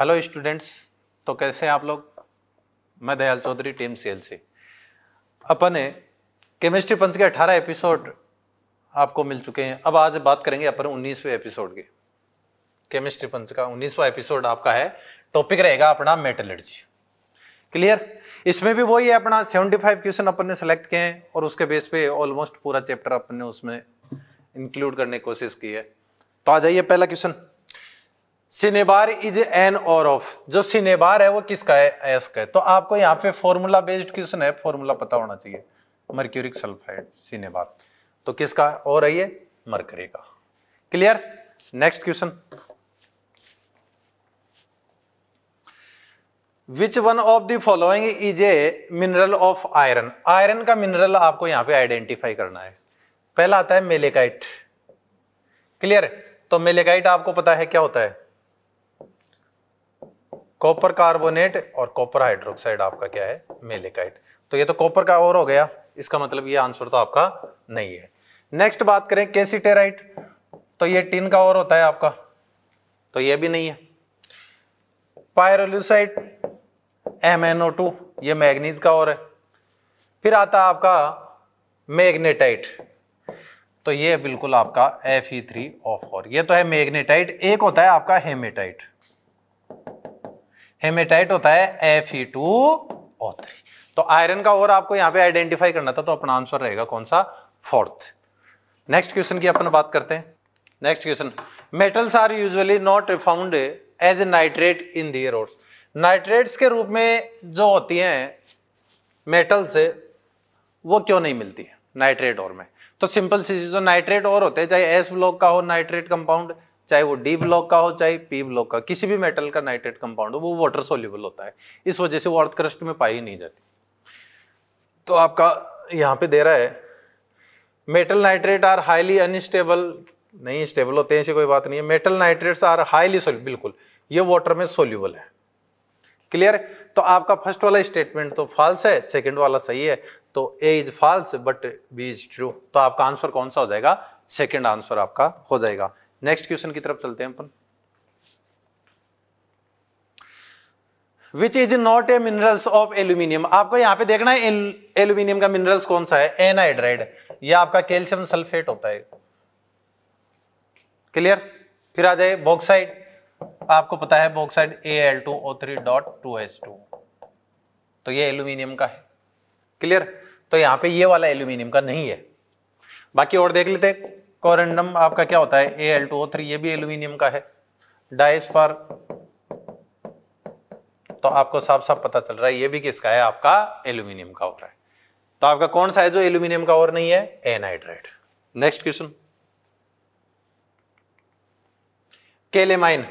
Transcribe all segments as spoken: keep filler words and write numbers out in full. Hello students, तो कैसे हैं आप लोग। मैं दयाल चौधरी, टीम सीएलसी। अपन ने केमिस्ट्री पंच के अठारह एपिसोड आपको मिल चुके हैं। अब आज बात करेंगे अपन उन्नीसवें एपिसोड की। केमिस्ट्री पंच का उन्नीसवां एपिसोड आपका है। टॉपिक रहेगा अपना मेटलर्जी। क्लियर। इसमें भी वही है अपना पचहत्तर क्वेश्चन अपन ने सेलेक्ट किए हैं और उसके बेस पे ऑलमोस्ट पूरा चैप्टर अपन ने उसमें इंक्लूड करने की कोशिश की है। तो आ जाइए पहला question. Cinnabar is an ore of. जो सिनेबार है वो किसका है? एस का है। तो आपको यहाँ पे फॉर्मूला बेस्ड क्वेश्चन है, फॉर्मूला पता होना चाहिए। मर्क्यूरिक सल्फाइड सिनेबार, तो किसका हो रही है? मर्करी का। Clear. Next question. Which one of the following is a mineral of iron? Iron का मिनरल आपको यहाँ पे आइडेंटिफाई करना है। पहला आता है मेलेकाइट। क्लियर। तो मेलेकाइट आपको पता है क्या होता है? कॉपर कार्बोनेट और कॉपर हाइड्रोक्साइड आपका क्या है? मेलेकाइट। तो ये तो कॉपर का और हो गया, इसका मतलब ये आंसर तो आपका नहीं है। नेक्स्ट बात करें केसिटेराइट, तो ये टिन का और होता है आपका, तो ये भी नहीं है। Pyrolusite M N O two, ये मैग्नीज का और है। फिर आता है आपका मैग्नेटाइट, तो ये बिल्कुल आपका F E three O four, ये तो है मैग्नेटाइट। एक होता है आपका हेमेटाइट, हेमेटाइट होता है F E two O three. तो आयरन का और आपको यहाँ पे आइडेंटिफाई करना था, तो अपना आंसर रहेगा कौन सा? फोर्थ। नेक्स्ट क्वेश्चन की अपन बात करते हैं। Next question. Metals are usually not found as nitrate in their ores. Nitrates के रूप में जो होती हैं मेटल्स, वो क्यों नहीं मिलती है नाइट्रेट और में? तो सिंपल सी चीज, जो नाइट्रेट और होते हैं, चाहे एस ब्लॉक का हो नाइट्रेट कंपाउंड, चाहे वो डी ब्लॉक का हो, चाहे पी ब्लॉक का, किसी भी मेटल का नाइट्रेट कंपाउंड हो, वो वाटर सोल्यूबल होता है। इस वजह से वो अर्थ क्रस्ट में पाई नहीं जाती। तो आपका यहाँ पे दे रहा है metal nitrate are highly unstable, नहीं स्टेबल होते हैं, ऐसी कोई बात नहीं है। Metal nitrates are highly soluble, बिल्कुल ये वाटर में सोल्यूबल है। क्लियर। तो आपका फर्स्ट वाला स्टेटमेंट तो फाल्स है, सेकंड वाला सही है। तो A is false but B is true, तो आपका आंसर कौन सा हो जाएगा? सेकंड आंसर आपका हो जाएगा। नेक्स्ट क्वेश्चन की तरफ चलते हैं अपन। Which is not a minerals of aluminium. आपको यहाँ पे देखना है एल्यूमिनियम का मिनरल्स कौन सा है? एनाइड्राइड, ये आपका कैल्शियम सल्फेट होता है। क्लियर। फिर आ जाए बॉक्साइट, आपको पता है bauxite A L two O three dot two S two, तो ये एल्यूमिनियम का है। क्लियर। तो यहाँ पे ये वाला एल्यूमिनियम का नहीं है। बाकी और देख लेते हैं। कोरंडम आपका क्या होता है? A L two O three, ये भी एल्यूमिनियम का है। डाइसपर, तो आपको साफ साफ पता चल रहा है ये भी किसका है? आपका एल्यूमिनियम का और है। तो आपका कौन सा है जो एल्यूमिनियम का और नहीं है? Anhydride. Next question. Calamine,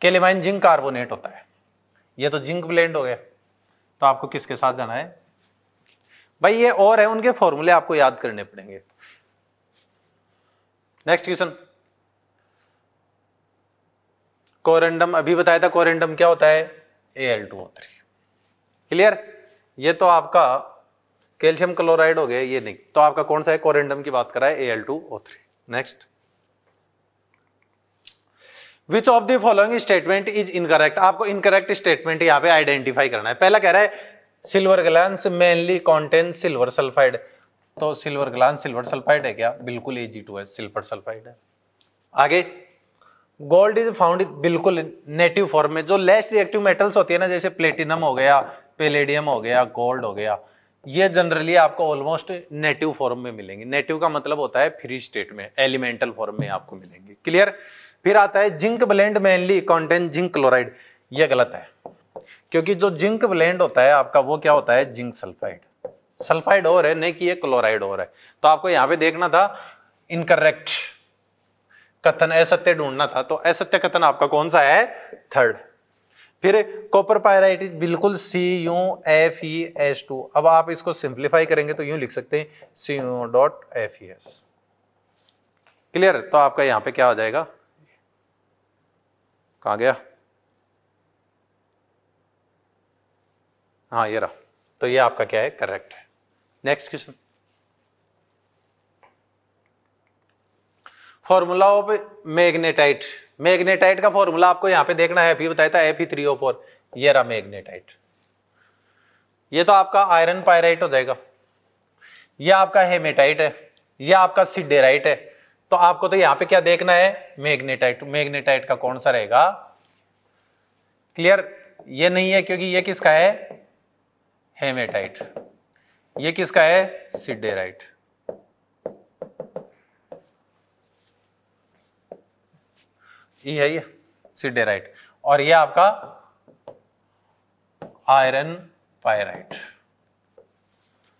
calamine zinc carbonate होता है, ये तो जिंक ब्लेंड हो गया। तो आपको किसके साथ जाना है भाई? ये और है, उनके फॉर्मूले आपको याद करने पड़ेंगे। Next question. कोरंडम, अभी बताया था कोरंडम क्या होता है? A L two O three. Clear. ये तो आपका कैल्शियम क्लोराइड हो गया, ये नहीं। तो आपका कौन सा है? कोरंडम की बात कर रहा है, A L two O three. Next. Which of the following statement is incorrect? आपको इनकरेक्ट स्टेटमेंट यहाँ पे आइडेंटिफाई करना है। पहला कह रहा है silver glance mainly contain silver sulphide, तो सिल्वर ग्लैंस सिल्वर सल्फाइड है क्या? बिल्कुल ए जी टू है, सिल्वर सल्फाइड है। आगे, गोल्ड इज फाउंड, बिल्कुल नेटिव फॉर्म में। जो लेस रिएक्टिव मेटल्स होती है ना, जैसे प्लेटिनम हो गया, पैलेडियम हो गया, गोल्ड हो गया, ये जनरली आपको ऑलमोस्ट नेटिव फॉर्म में मिलेंगे। नेटिव का मतलब होता है फ्री स्टेट में, एलिमेंटल फॉर्म में आपको मिलेंगे। क्लियर। फिर आता है zinc blende mainly contain zinc chloride, ये गलत है, क्योंकि जो जिंक ब्लेंड होता है आपका वो क्या होता है? Zinc sulphide. सल्फाइड और है, नहीं कि ये क्लोराइड और है। तो आपको यहाँ पे देखना था इनकरेक्ट कथन, असत्य ढूंढना था। तो असत्य कथन आपका कौन सा है? थर्ड। फिर कॉपर पायराइट, बिल्कुल C U F E S two. अब आप इसको सिंप्लीफाई करेंगे तो यूं लिख सकते हैं C U dot F E S. Clear. तो आपका यहाँ पे क्या हो जाएगा? कहाँ गया? हाँ, ये रहा। तो ये आपका क्या है? करेक्ट है। Next question. Formula of magnetite, magnetite का फॉर्मूला आपको यहाँ पे देखना है, बताया था F E three O four, ये रहा मैग्नेटाइट। ये तो आपका आयरन पायराइट हो जाएगा, यह आपका हेमेटाइट है, यह आपका सिडेराइट है। तो आपको तो यहाँ पे क्या देखना है, मैग्नेटाइट। मैग्नेटाइट का कौन सा रहेगा, क्लियर? ये नहीं है क्योंकि ये किसका है, हेमेटाइट। ये किसका है, सिडेराइट। ये है ये सिडेराइट, और ये आपका आयरन पायराइट।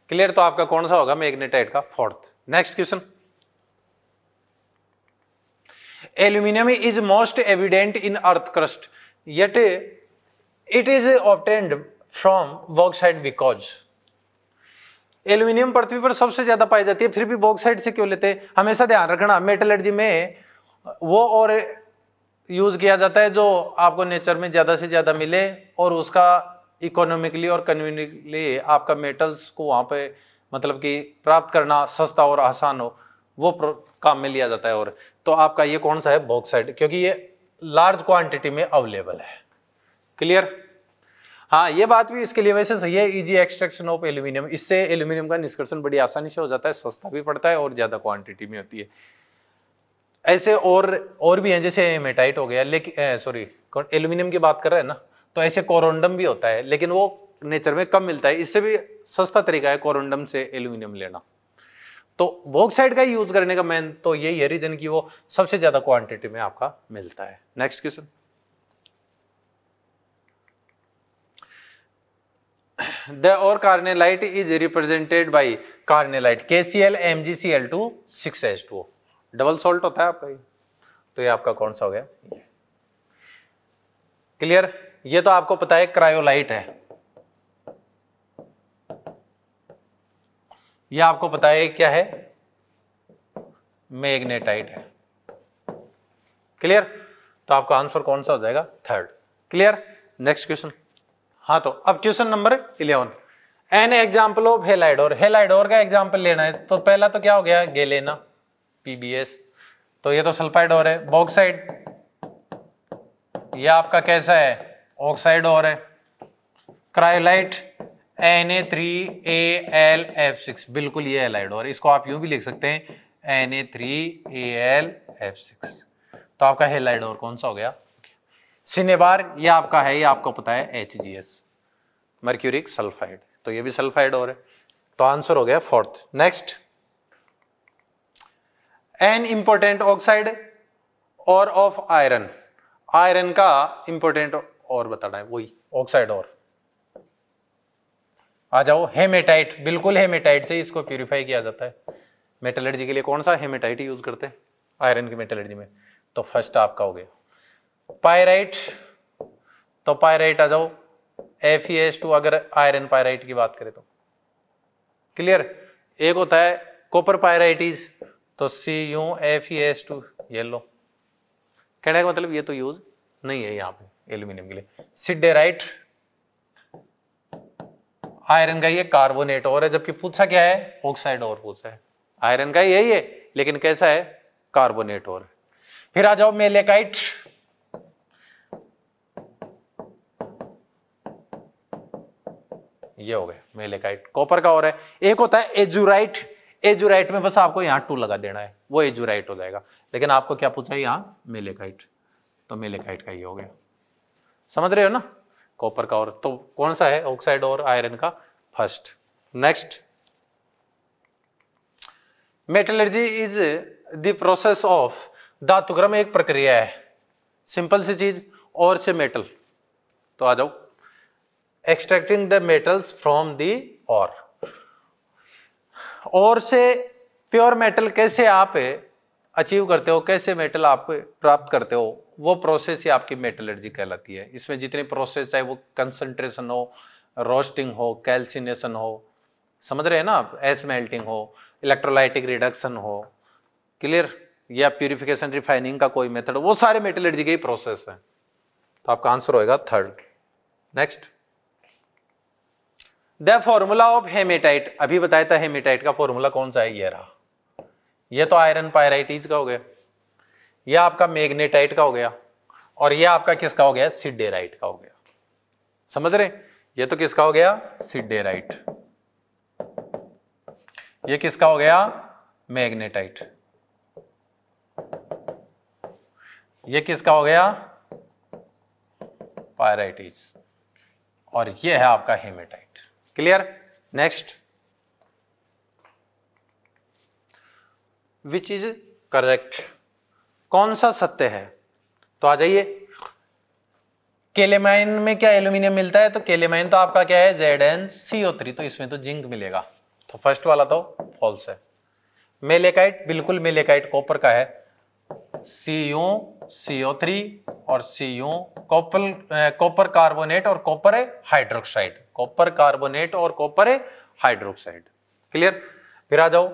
क्लियर? तो आपका कौन सा होगा, मैग्नेटाइट का, fourth. Next question, aluminium is most evident in earth crust yet it is obtained from bauxite because. Aluminium पृथ्वी पर सबसे ज्यादा पाई जाती है, फिर भी बॉक्साइट से क्यों लेते हैं? हमेशा ध्यान रखना, मेटलर्जी में वो और यूज किया जाता है जो आपको नेचर में ज्यादा से ज्यादा मिले और उसका इकोनॉमिकली और कन्वीनियंटली आपका मेटल्स को वहाँ पे मतलब कि प्राप्त करना सस्ता और आसान हो, वो काम में लिया जाता है। और तो आपका ये कौन सा है, बॉक्साइट, क्योंकि ये लार्ज क्वांटिटी में अवेलेबल है। क्लियर? हाँ, ये बात भी इसके लिए वैसे सही है, इजी एक्सट्रैक्शन ऑफ एल्यूमिनियम, इससे एल्यूमिनियम का निष्कर्षण बड़ी आसानी से हो जाता है, सस्ता भी पड़ता है और ज्यादा क्वांटिटी में होती है। ऐसे और और भी हैं, जैसे हेमेटाइट हो गया, लेकिन सॉरी एल्यूमिनियम की बात कर रहे हैं ना, तो ऐसे कोरंडम भी होता है, लेकिन वो नेचर में कम मिलता है, इससे भी सस्ता तरीका है कोरंडम से एल्यूमिनियम लेना। तो बॉक्साइट का यूज करने का मेन तो यही है रीजन कि वो सबसे ज्यादा क्वांटिटी में आपका मिलता है। Next question, the ore carnallite is represented by carnallite K C l M G C l two six H two O, double salt होता है आपका ये। तो ये आपका कौन सा हो गया, क्लियर? ये तो आपको पता है क्रायोलाइट है, ये आपको पता है क्या है, मैग्नेटाइट है। क्लियर? तो आपका आंसर कौन सा हो जाएगा, थर्ड। क्लियर? नेक्स्ट क्वेश्चन, हाँ तो अब question number eleven, an example of halide ore. Halide ore का एग्जाम्पल लेना है, तो पहला तो क्या हो गया, गैलेना P B S, तो ये तो सल्फाइड और है। बॉक्साइट ये आपका कैसा है, ऑक्साइड और है। Cryolite N A three A l F six, बिल्कुल ये हेलाइड और, इसको आप यूं भी लिख सकते हैं N A three A l F six. तो आपका हेलाइड और कौन सा हो गया। सिनेबार ये आपका है, ये आपको पता है H G S, mercuric sulphide, तो ये भी सल्फाइड और है। तो आंसर हो गया fourth. Next, an important oxide ore of iron, iron का इंपॉर्टेंट और बताना है, वही ऑक्साइड और। आ जाओ हेमेटाइट, बिल्कुल हेमेटाइट से इसको प्यूरिफाई किया जाता है। मेटलर्जी के लिए कौन सा, हेमेटाइट यूज करते हैं आयरन की मेटलर्जी में। तो फर्स्ट आपका हो गया पायराइट, तो पायराइट आ जाओ F E S टू अगर आयरन पायराइट की बात करें तो। क्लियर? एक होता है कॉपर पायराइटिस, तो C U F E S two ये लो, कहने का मतलब ये तो यूज नहीं है यहाँ पे एल्यूमिनियम के लिए। सिडेराइट आयरन का ये कार्बोनेट और है, जबकि पूछा क्या है, ऑक्साइड और पूछा है। आयरन का यही है लेकिन कैसा है, कार्बोनेट और। फिर आ जाओ मेलेकाइट, ये हो गया मेलेकाइट, कॉपर का और है। एक होता है एजुराइट, एजुराइट में बस आपको यहाँ टू लगा देना है, वो एजुराइट हो जाएगा, लेकिन आपको क्या पूछा है यहाँ, मेलेकाइट, तो मेलेकाइट का ये हो गया। समझ रहे हो ना, कॉपर का और। तो कौन सा है, ऑक्साइड और आयरन का, first. Next, metallurgy is the process of, धातुक्रम एक प्रक्रिया है, सिंपल सी चीज, और से मेटल। तो आ जाओ extracting the metals from the ore, ore से प्योर मेटल कैसे आप अचीव करते हो, कैसे मेटल आप प्राप्त करते हो, वो प्रोसेस ही आपकी मेटलर्जी कहलाती है। इसमें जितने प्रोसेस है वो कंसंट्रेशन हो, रोस्टिंग हो, कैल्सिनेशन हो, समझ रहे हैं ना आप, एस मेल्टिंग हो, इलेक्ट्रोलाइटिक रिडक्शन हो, क्लियर, या प्यूरिफिकेशन रिफाइनिंग का कोई मेथड, वो सारे मेटलर्जी के ही प्रोसेस हैं। तो आपका आंसर होएगा third. Next, the formula of hematite, अभी बताया था हेमेटाइट का फॉर्मूला कौन सा है, ये रहा। ये तो आयरन पायराइट का हो गया, ये आपका मैग्नेटाइट का हो गया और ये आपका किसका हो गया, सिडेराइट का हो गया। समझ रहे, ये तो किसका हो गया सिडेराइट, ये किसका हो गया मैग्नेटाइट, ये किसका हो गया पायराइटिस और ये है आपका hematite. Clear. Next, which is correct, कौन सा सत्य है? तो आ जाइए, केलेमाइन में क्या एल्यूमिनियम मिलता है? तो केलेमाइन तो आपका क्या है Z N C O three, तो इसमें तो जिंक मिलेगा, तो फर्स्ट वाला तो फॉल्स है। मेलेकाइट, बिल्कुल मेलेकाइट कॉपर का है, C U C O three और C U copper copper carbonate और कॉपर हाइड्रोक्साइड, कॉपर कार्बोनेट और कॉपर हाइड्रोक्साइड। क्लियर। फिर आ जाओ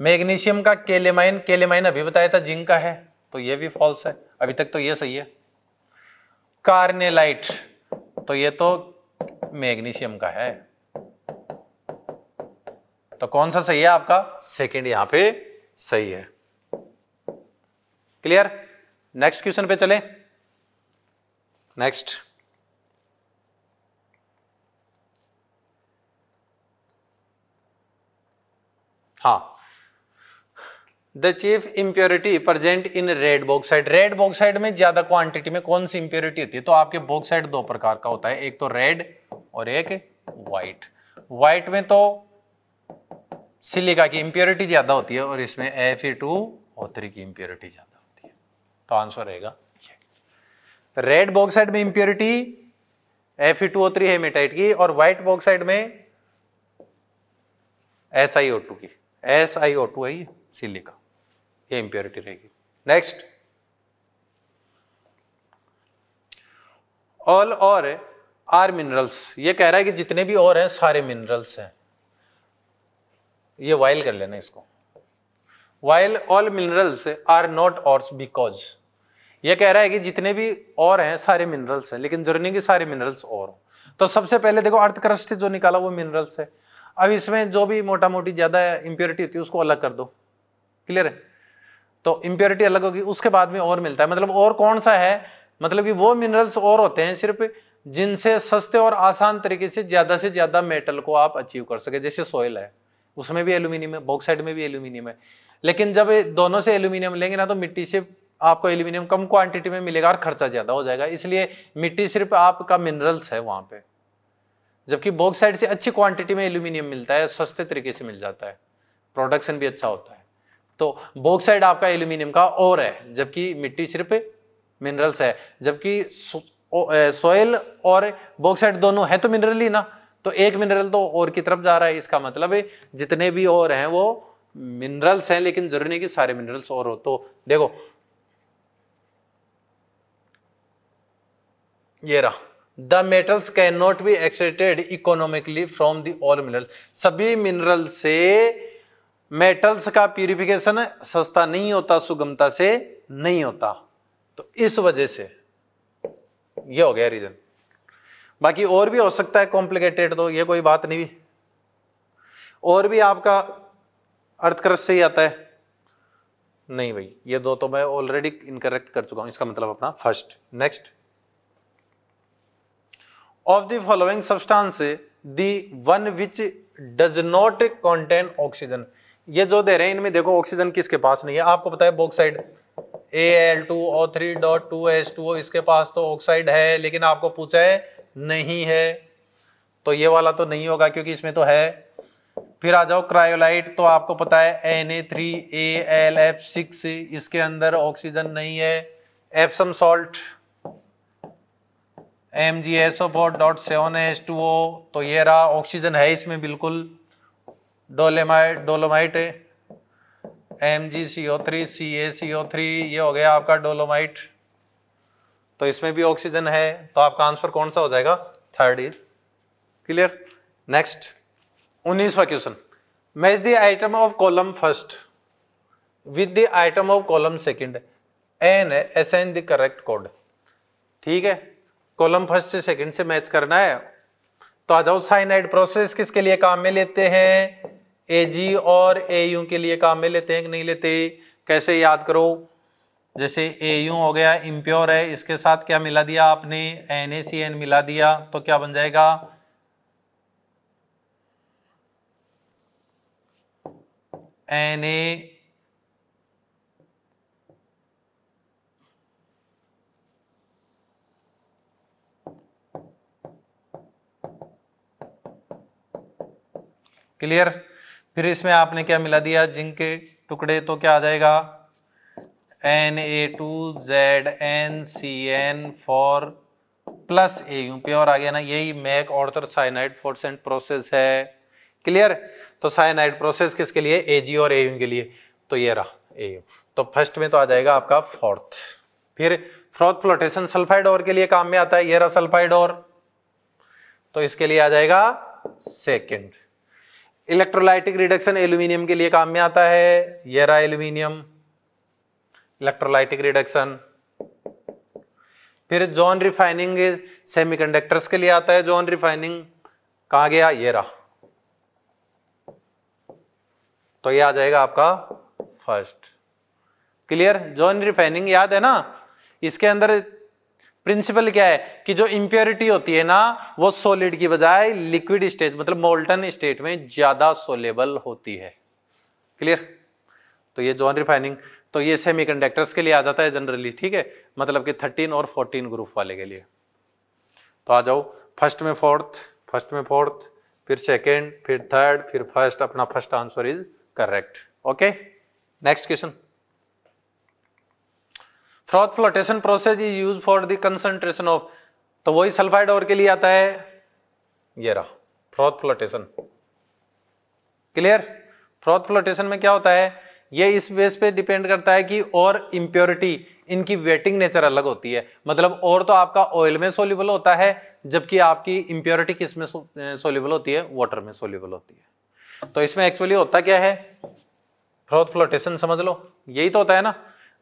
मैग्नीशियम का केलेमाइन, केलेमाइन अभी बताया था जिंक का है, तो ये भी फॉल्स है, अभी तक तो ये सही है। कार्नेलाइट, तो ये तो मैग्नीशियम का है, तो कौन सा सही है आपका सेकंड, यहां पे सही है। क्लियर। नेक्स्ट क्वेश्चन पे चले। नेक्स्ट, हाँ, the chief impurity present in red bauxite, red bauxite में ज्यादा क्वांटिटी में कौन सी इंप्योरिटी होती है? तो आपके बॉक्साइट दो प्रकार का होता है, एक तो रेड और एक व्हाइट। व्हाइट में तो सिलिका की इंप्योरिटी ज्यादा होती है और इसमें F A two O three की इंप्योरिटी ज्यादा होती है, तो आंसर रहेगा ये। रेड बॉक्साइट में impurity F A two O three haematite की और व्हाइट बॉक्साइट में एस आई ओ टू की, एस आई ओ टू है ये सिलिका, ये इंप्योरिटी रहेगी। Next, all ore are minerals, ये कह रहा है कि जितने भी और हैं सारे मिनरल्स हैं, ये वाइल कर लेना इसको। While all minerals are not ores because, ये कह रहा है कि जितने भी और हैं सारे मिनरल्स हैं, लेकिन जरूरी नहीं कि सारे मिनरल्स और हों। तो सबसे पहले देखो अर्थ क्रस्ट जो निकाला वो मिनरल्स है, अब इसमें जो भी मोटा मोटी ज्यादा इंप्योरिटी होती है उसको अलग कर दो। क्लियर है, तो इंप्योरिटी अलग होगी, उसके बाद में और मिलता है, मतलब और कौन सा है, मतलब कि वो मिनरल्स और होते हैं सिर्फ जिनसे सस्ते और आसान तरीके से ज्यादा से ज्यादा मेटल को आप अचीव कर सके। जैसे सोयल है, उसमें भी एल्यूमिनियम है, बॉक्साइट में भी एल्यूमिनियम है, लेकिन जब दोनों से एल्यूमिनियम लेंगे ना तो मिट्टी से आपको एल्यूमिनियम कम क्वांटिटी में मिलेगा और खर्चा ज्यादा हो जाएगा, इसलिए मिट्टी सिर्फ आपका मिनरल्स है वहां पे, जबकि बॉक्साइट से अच्छी क्वांटिटी में एल्यूमिनियम मिलता है, सस्ते तरीके से मिल जाता है, प्रोडक्शन भी अच्छा होता है। तो बॉक्साइट आपका एल्यूमिनियम का और है, जबकि मिट्टी सिर्फ मिनरल्स है, जबकि सोयल और बॉक्साइट दोनों है तो मिनरल ही ना, तो एक मिनरल तो और की तरफ जा रहा है, इसका मतलब है जितने भी और हैं वो मिनरल्स हैं, लेकिन जरूरी नहीं कि सारे मिनरल्स और हो। तो देखो ये रहा, the metals can not be extracted economically from the all mineral, सभी मिनरल से मेटल्स का प्यूरिफिकेशन सस्ता नहीं होता, सुगमता से नहीं होता, तो इस वजह से ये हो गया रीजन। बाकी और भी हो सकता है कॉम्प्लिकेटेड, तो ये कोई बात नहीं, और भी आपका अर्थक्रस्ट से ही आता है। नहीं भाई, ये दो तो मैं ऑलरेडी इनकरेक्ट कर चुका हूं, इसका मतलब अपना first. Next, of the following substance the one which does not contain oxygen, ये जो दे रहे हैं इनमें देखो ऑक्सीजन किसके पास नहीं है, आपको पता है bauxite A L two O three dot two H two O इसके पास तो ऑक्साइड है, लेकिन आपको पूछा है नहीं है, तो ये वाला तो नहीं होगा क्योंकि इसमें तो है। फिर आ जाओ क्रायोलाइट, तो आपको पता है N A three A L F six इसके अंदर ऑक्सीजन नहीं है। Epsom salt M G S O four dot seven H two O, तो ये रहा ऑक्सीजन है इसमें बिल्कुल। Dolomite dolomite M G C O three C A C O three, ये हो गया आपका डोलोमाइट, तो इसमें भी ऑक्सीजन है, तो आपका आंसर कौन सा हो जाएगा थर्ड इज। क्लियर। नेक्स्ट, उन्नीसवा question, match the item of column first with the item of column second and assign the correct code. ठीक है, कॉलम फर्स्ट से सेकंड से मैच करना है। तो आ जाओ, साइनाइड प्रोसेस किसके लिए काम में लेते हैं? ए जी और ए यू के लिए काम में लेते हैं कि नहीं लेते, कैसे याद करो? जैसे ए यू हो गया इम्प्योर है, इसके साथ क्या मिला दिया आपने एन ए सी एन मिला दिया तो क्या बन जाएगा एन ए क्लियर। फिर इसमें आपने क्या मिला दिया जिंक के टुकड़े तो क्या आ जाएगा N A two Z N C N four plus A U pure आ गया ना, यही मैक ऑर्थर साइनाइड प्रोसेस है। क्लियर। तो साइनाइड प्रोसेस किसके लिए ए जी और ए यू के लिए, तो ये रहा ए यू तो फर्स्ट में तो आ जाएगा आपका फोर्थ। फिर फ्रॉथ फ्लोटेशन सल्फाइड और के लिए काम में आता है, ये रहा सल्फाइड और, तो इसके लिए आ जाएगा सेकेंड। इलेक्ट्रोलाइटिक रिडक्शन एल्यूमिनियम के लिए काम में आता है, ये रहा एल्यूमिनियम इलेक्ट्रोलाइटिक रिडक्शन। फिर ज़ोन रिफाइनिंग सेमीकंडक्टर्स के लिए आता है, ज़ोन रिफाइनिंग कहाँ गया ये रहा, तो ये आ जाएगा आपका फर्स्ट। क्लियर। ज़ोन रिफाइनिंग याद है ना, इसके अंदर प्रिंसिपल क्या है कि जो इंप्योरिटी होती है ना वो सॉलिड की बजाय लिक्विड स्टेज मतलब मोल्टन स्टेट में ज्यादा सोलेबल होती है। क्लियर। तो ये ज़ोन रिफाइनिंग, तो ये सेमीकंडक्टर्स के लिए आ जाता है जनरली, ठीक है, मतलब कि थर्टीन और फोर्टीन ग्रुप वाले के लिए। तो आ जाओ फर्स्ट में फोर्थ, फर्स्ट में फोर्थ, फिर सेकंड, फिर थर्ड, फिर फर्स्ट। अपना first answer is correct. Okay next question. Froth flotation process is use for the concentration of, तो वही सल्फाइड और के लिए आता है, ये रहा froth flotation. Clear. Froth flotation में क्या होता है, ये इस बेस पे डिपेंड करता है कि और इम्प्योरिटी इनकी वेटिंग नेचर अलग होती है, मतलब और तो आपका ऑयल में सोल्यूबल होता है जबकि आपकी इम्प्योरिटी किस में सोल्यूबल होती है, वाटर में सोल्यूबल होती है। तो इसमें एक्चुअली होता क्या है फ्रॉथ फ्लोटेशन, समझ लो यही तो होता है ना,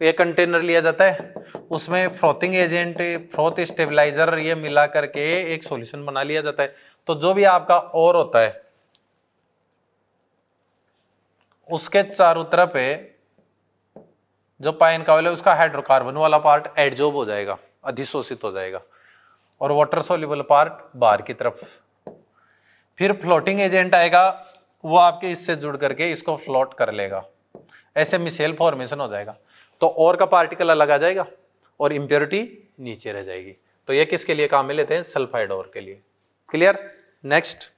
एक कंटेनर लिया जाता है उसमें फ्रॉथिंग एजेंट फ्रॉथ स्टेबलाइजर ये मिला करके एक सोल्यूशन बना लिया जाता है, तो जो भी आपका और होता है उसके चारों तरफ पे जो पाइन का ऑयल है उसका हाइड्रोकार्बन वाला पार्ट एडजॉर्ब हो जाएगा, अधिशोषित हो जाएगा, और वाटर सोल्यूबल पार्ट बाहर की तरफ। फिर फ्लोटिंग एजेंट आएगा वो आपके इससे जुड़ करके इसको फ्लोट कर लेगा, ऐसे मिसेल फॉर्मेशन हो जाएगा, तो और का पार्टिकल अलग आ जाएगा और इम्प्योरिटी नीचे रह जाएगी। तो ये किसके लिए काम में लेते हैं, सल्फाइड और के लिए। Clear. Next,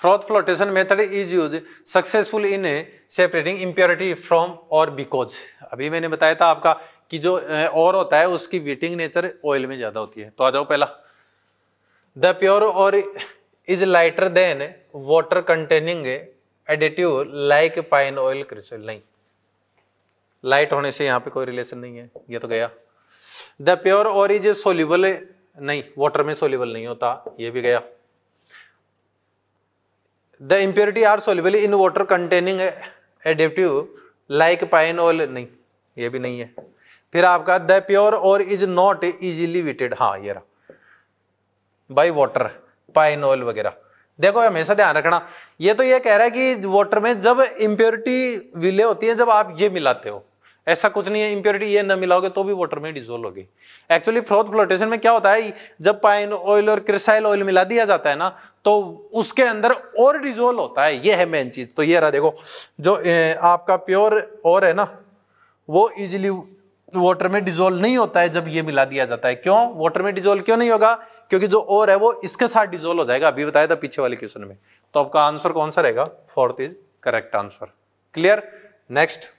froth flotation method is use successful in separating impurity from ore because. अभी मैंने बताया था आपका कि जो और होता है उसकी वेटिंग नेचर ऑयल में ज्यादा होती है। तो आ जाओ पहला, the pure ore is lighter than water containing additive like pine oil crystal, नहीं, लाइट होने से यहाँ पे कोई रिलेशन नहीं है, ये तो गया। The pure ore is soluble, नहीं, वाटर में सोल्यूबल नहीं होता, ये भी गया। The impurity are soluble in water containing additive like pine oil, नहीं, ये भी नहीं है। फिर आपका the pure ore is not easily wetted, हाँ ये रहा, बाय वाटर पाइन ऑयल वगैरह। देखो हमेशा ध्यान रखना, ये तो ये कह रहा है कि वाटर में जब इम्प्योरिटी विले होती है जब आप ये मिलाते हो, ऐसा कुछ नहीं है इम्प्योरिटी ये न मिलाओगे तो भी वाटर में डिजोल्व होगी। एक्चुअली फ्रॉथ फ्लोटेशन में क्या होता है, जब पाइन ऑयल और क्रिसाइल ऑयल मिला दिया जाता है ना तो उसके अंदर और डिजोल्व होता है, ये है मेन चीज। तो ये रहा देखो, जो ए, आपका प्योर और है ना वो इजिली वाटर में डिजोल्व नहीं होता है जब ये मिला दिया जाता है। क्यों वाटर में डिजोल्व क्यों नहीं होगा, क्योंकि जो और है वो इसके साथ डिजोल्व हो जाएगा, अभी बताया था पीछे वाले क्वेश्चन में। तो आपका आंसर कौन सा रहेगा, fourth is correct answer. Clear. Next,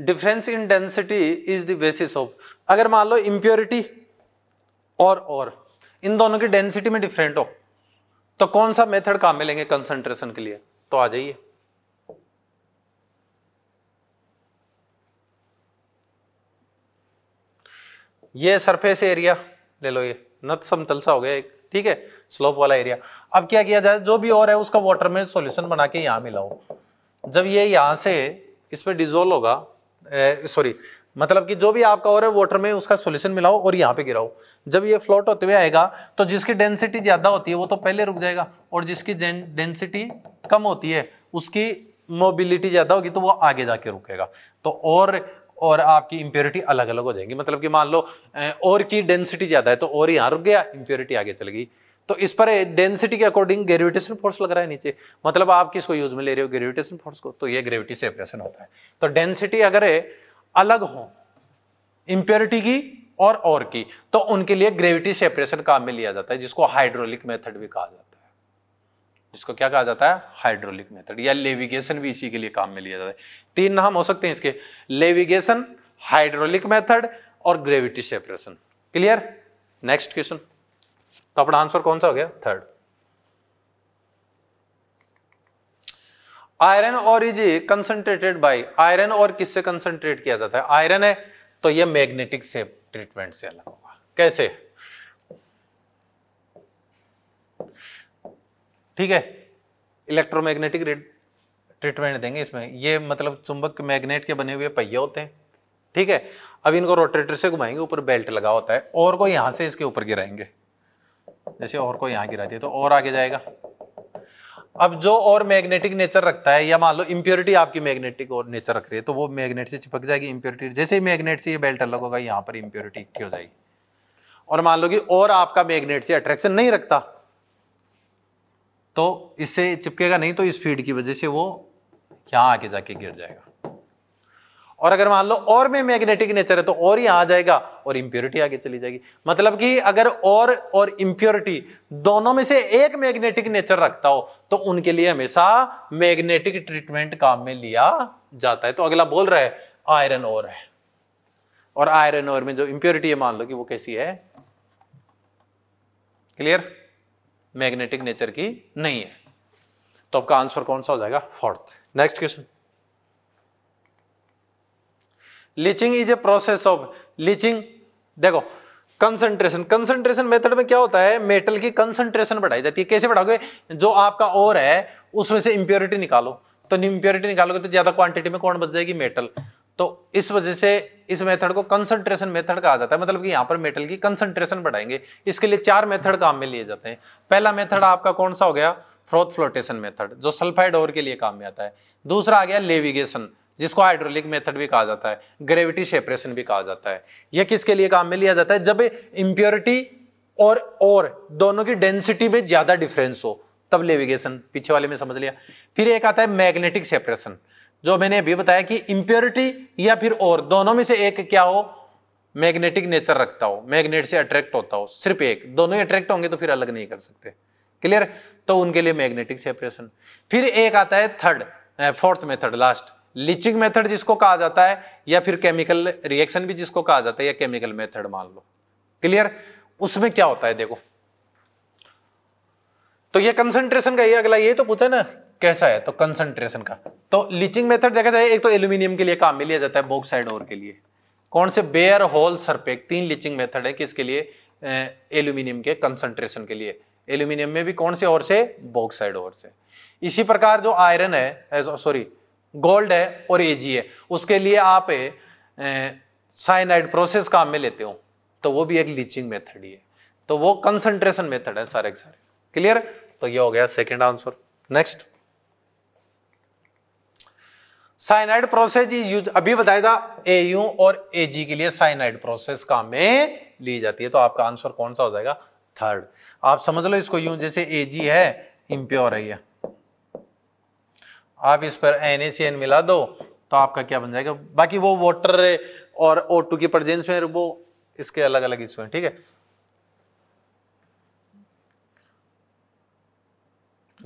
difference in density is the basis of, अगर मान लो इंप्योरिटी और और इन दोनों की डेंसिटी में डिफरेंट हो तो कौन सा मेथड काम में लेंगे कंसंट्रेशन के लिए, तो आ जाइए ये सरफेस एरिया ले लो, ये नत समतल सा हो गया एक, ठीक है, स्लोप वाला एरिया। अब क्या किया जाए, जो भी और है उसका वाटर में सॉल्यूशन बना के यहां मिलाओ, जब ये यहां से इस पे डिजोल्व होगा, सॉरी मतलब कि जो भी आपका और है वाटर में उसका सॉल्यूशन मिलाओ और यहाँ पे गिराओ। जब ये फ्लोट होते हुए आएगा तो जिसकी डेंसिटी ज्यादा होती है वो तो पहले रुक जाएगा और जिसकी डेंसिटी कम होती है उसकी मोबिलिटी ज्यादा होगी तो वो आगे जाके रुकेगा। तो और और आपकी इंप्योरिटी अलग अलग हो जाएगी। मतलब कि मान लो और की डेंसिटी ज्यादा है तो और यहाँ रुक गया, इंप्योरिटी आगे चल गई। तो इस पर डेंसिटी के अकॉर्डिंग ग्रेविटेशन फोर्स लग रहा है नीचे, मतलब आप किसको यूज में ले रहे हो, ग्रेविटेशन फोर्स को, तो ये ग्रेविटी सेपरेशन होता है। तो डेंसिटी अगर अलग हो इंप्योरिटी की और और की तो उनके लिए ग्रेविटी सेपरेशन काम में लिया जाता है, जिसको हाइड्रोलिक मेथड भी कहा जाता है। इसको क्या कहा जाता है, हाइड्रोलिक मेथड, या लेविगेशन भी इसी के लिए काम में लिया जाता है। तीन नाम हो सकते हैं इसके, लेविगेशन, हाइड्रोलिक मेथड और gravity separation. Clear. Next question. तो अपना आंसर कौन सा हो गया, third. Iron ore is concentrated by, iron ore किससे कंसंट्रेट किया जाता है, आयरन है तो यह मैग्नेटिक से ट्रीटमेंट से अलग होगा। कैसे, ठीक है, इलेक्ट्रोमैग्नेटिक ट्रीटमेंट देंगे इसमें। ये मतलब चुंबक मैग्नेट के बने हुए पहिए होते हैं, ठीक है। अब इनको रोटेटर से घुमाएंगे, ऊपर बेल्ट लगा होता है, और को यहां से इसके ऊपर गिराएंगे, जैसे और को यहां गिराती है तो और आगे जाएगा। अब जो और मैग्नेटिक नेचर रखता है, या मान लो इंप्योरिटी आपकी मैग्नेटिक और नेचर रख रही है तो वो मैग्नेट से चिपक जाएगी, इंप्योरिटी। जैसे ही मैग्नेट से ये बेल्ट अलग होगा यहाँ पर इंप्योरिटी इकट्ठी हो जाएगी। और मान लो कि और आपका मैग्नेट से अट्रैक्शन नहीं रखता तो इससे चिपकेगा नहीं, तो स्पीड की वजह से वो यहाँ आके जाके गिर जाएगा। और अगर मान लो और में मैग्नेटिक नेचर है तो और यहाँ आ जाएगा और इंप्योरिटी आगे चली जाएगी। मतलब कि अगर और और इंप्योरिटी दोनों में से एक मैग्नेटिक नेचर रखता हो तो उनके लिए हमेशा मैग्नेटिक ट्रीटमेंट काम में लिया जाता है। तो अगला बोल रहा है आयरन और है, और आयरन और में जो इंप्योरिटी है मान लो कि वो कैसी है, क्लियर, मैग्नेटिक नेचर की नहीं है। तो आपका आंसर कौन सा हो जाएगा, fourth. Next question. Leaching is a process of, leaching देखो कंसंट्रेशन, कंसंट्रेशन मेथड में क्या होता है, मेटल की कंसंट्रेशन बढ़ाई जाती है। कैसे बढ़ाओगे, जो आपका ओर है उसमें से इंप्योरिटी निकालो, तो इंप्योरिटी निकालोगे तो ज्यादा क्वांटिटी में कौन बच जाएगी, मेटल। तो इस वजह से इस मेथड को कंसंट्रेशन मेथड कहा जाता है। मतलब कि यहाँ पर मेटल की कंसंट्रेशन बढ़ाएंगे। इसके लिए चार मेथड काम में लिए जाते हैं। पहला मेथड आपका कौन सा हो गया, फ्रॉथ फ्लोटेशन मेथड, जो सल्फाइड ओर के लिए काम में आता है। दूसरा आ गया लेविगेशन, जिसको हाइड्रोलिक मेथड भी कहा जाता है, ग्रेविटी सेपरेशन भी कहा जाता है। यह किसके लिए काम में लिया जाता है, जब इंप्योरिटी और और दोनों की डेंसिटी में ज्यादा डिफरेंस हो तब लेविगेशन, पीछे वाले में समझ लिया। फिर एक आता है मैग्नेटिक सेपरेशन, जो मैंने अभी बताया कि इंप्योरिटी या फिर और दोनों में से एक क्या हो, मैग्नेटिक नेचर रखता हो, मैग्नेट से अट्रैक्ट होता हो, सिर्फ एक, दोनों अट्रैक्ट होंगे तो फिर अलग नहीं कर सकते, क्लियर, तो उनके लिए मैग्नेटिक सेपरेशन। फिर एक आता है third, fourth method, last, leaching method जिसको कहा जाता है, या फिर केमिकल रिएक्शन भी जिसको कहा जाता है, या केमिकल मेथड मान लो, क्लियर। उसमें क्या होता है देखो, तो ये कंसंट्रेशन का, ये अगला ये तो पूछा ना कैसा है, तो कंसंट्रेशन का। तो लीचिंग मेथड देखा जाए, एक तो एल्यूमिनियम के लिए काम में लिया जाता है, बॉक्साइट ओर के लिए, कौन से, बेयर होल सरपेक, तीन लीचिंग मेथड है। किसके लिए, एल्यूमिनियम के कंसंट्रेशन के लिए, एल्यूमिनियम में भी कौन से ओर से, बॉक्साइट ओर से। इसी प्रकार जो आयरन है, सॉरी गोल्ड है और एजी है, उसके लिए आप साइनाइड प्रोसेस काम में लेते हो, तो वो भी एक लीचिंग मेथड ही है। तो वो कंसंट्रेशन मेथड है सारे के सारे, क्लियर। तो ये हो गया second answer. Next, cyanide process is use, अभी बताया था एयू और एजी के लिए साइनाइड प्रोसेस काम में ली जाती है। तो आपका आंसर कौन सा हो जाएगा, थर्ड। आप समझ लो इसको यूं, जैसे एजी है इंप्योर है, आप इस पर एन ए सी एन मिला दो तो आपका क्या बन जाएगा, बाकी वो वाटर और ओ टू की प्रेजेंस में, वो इसके अलग अलग इश्यू हैं, ठीक है,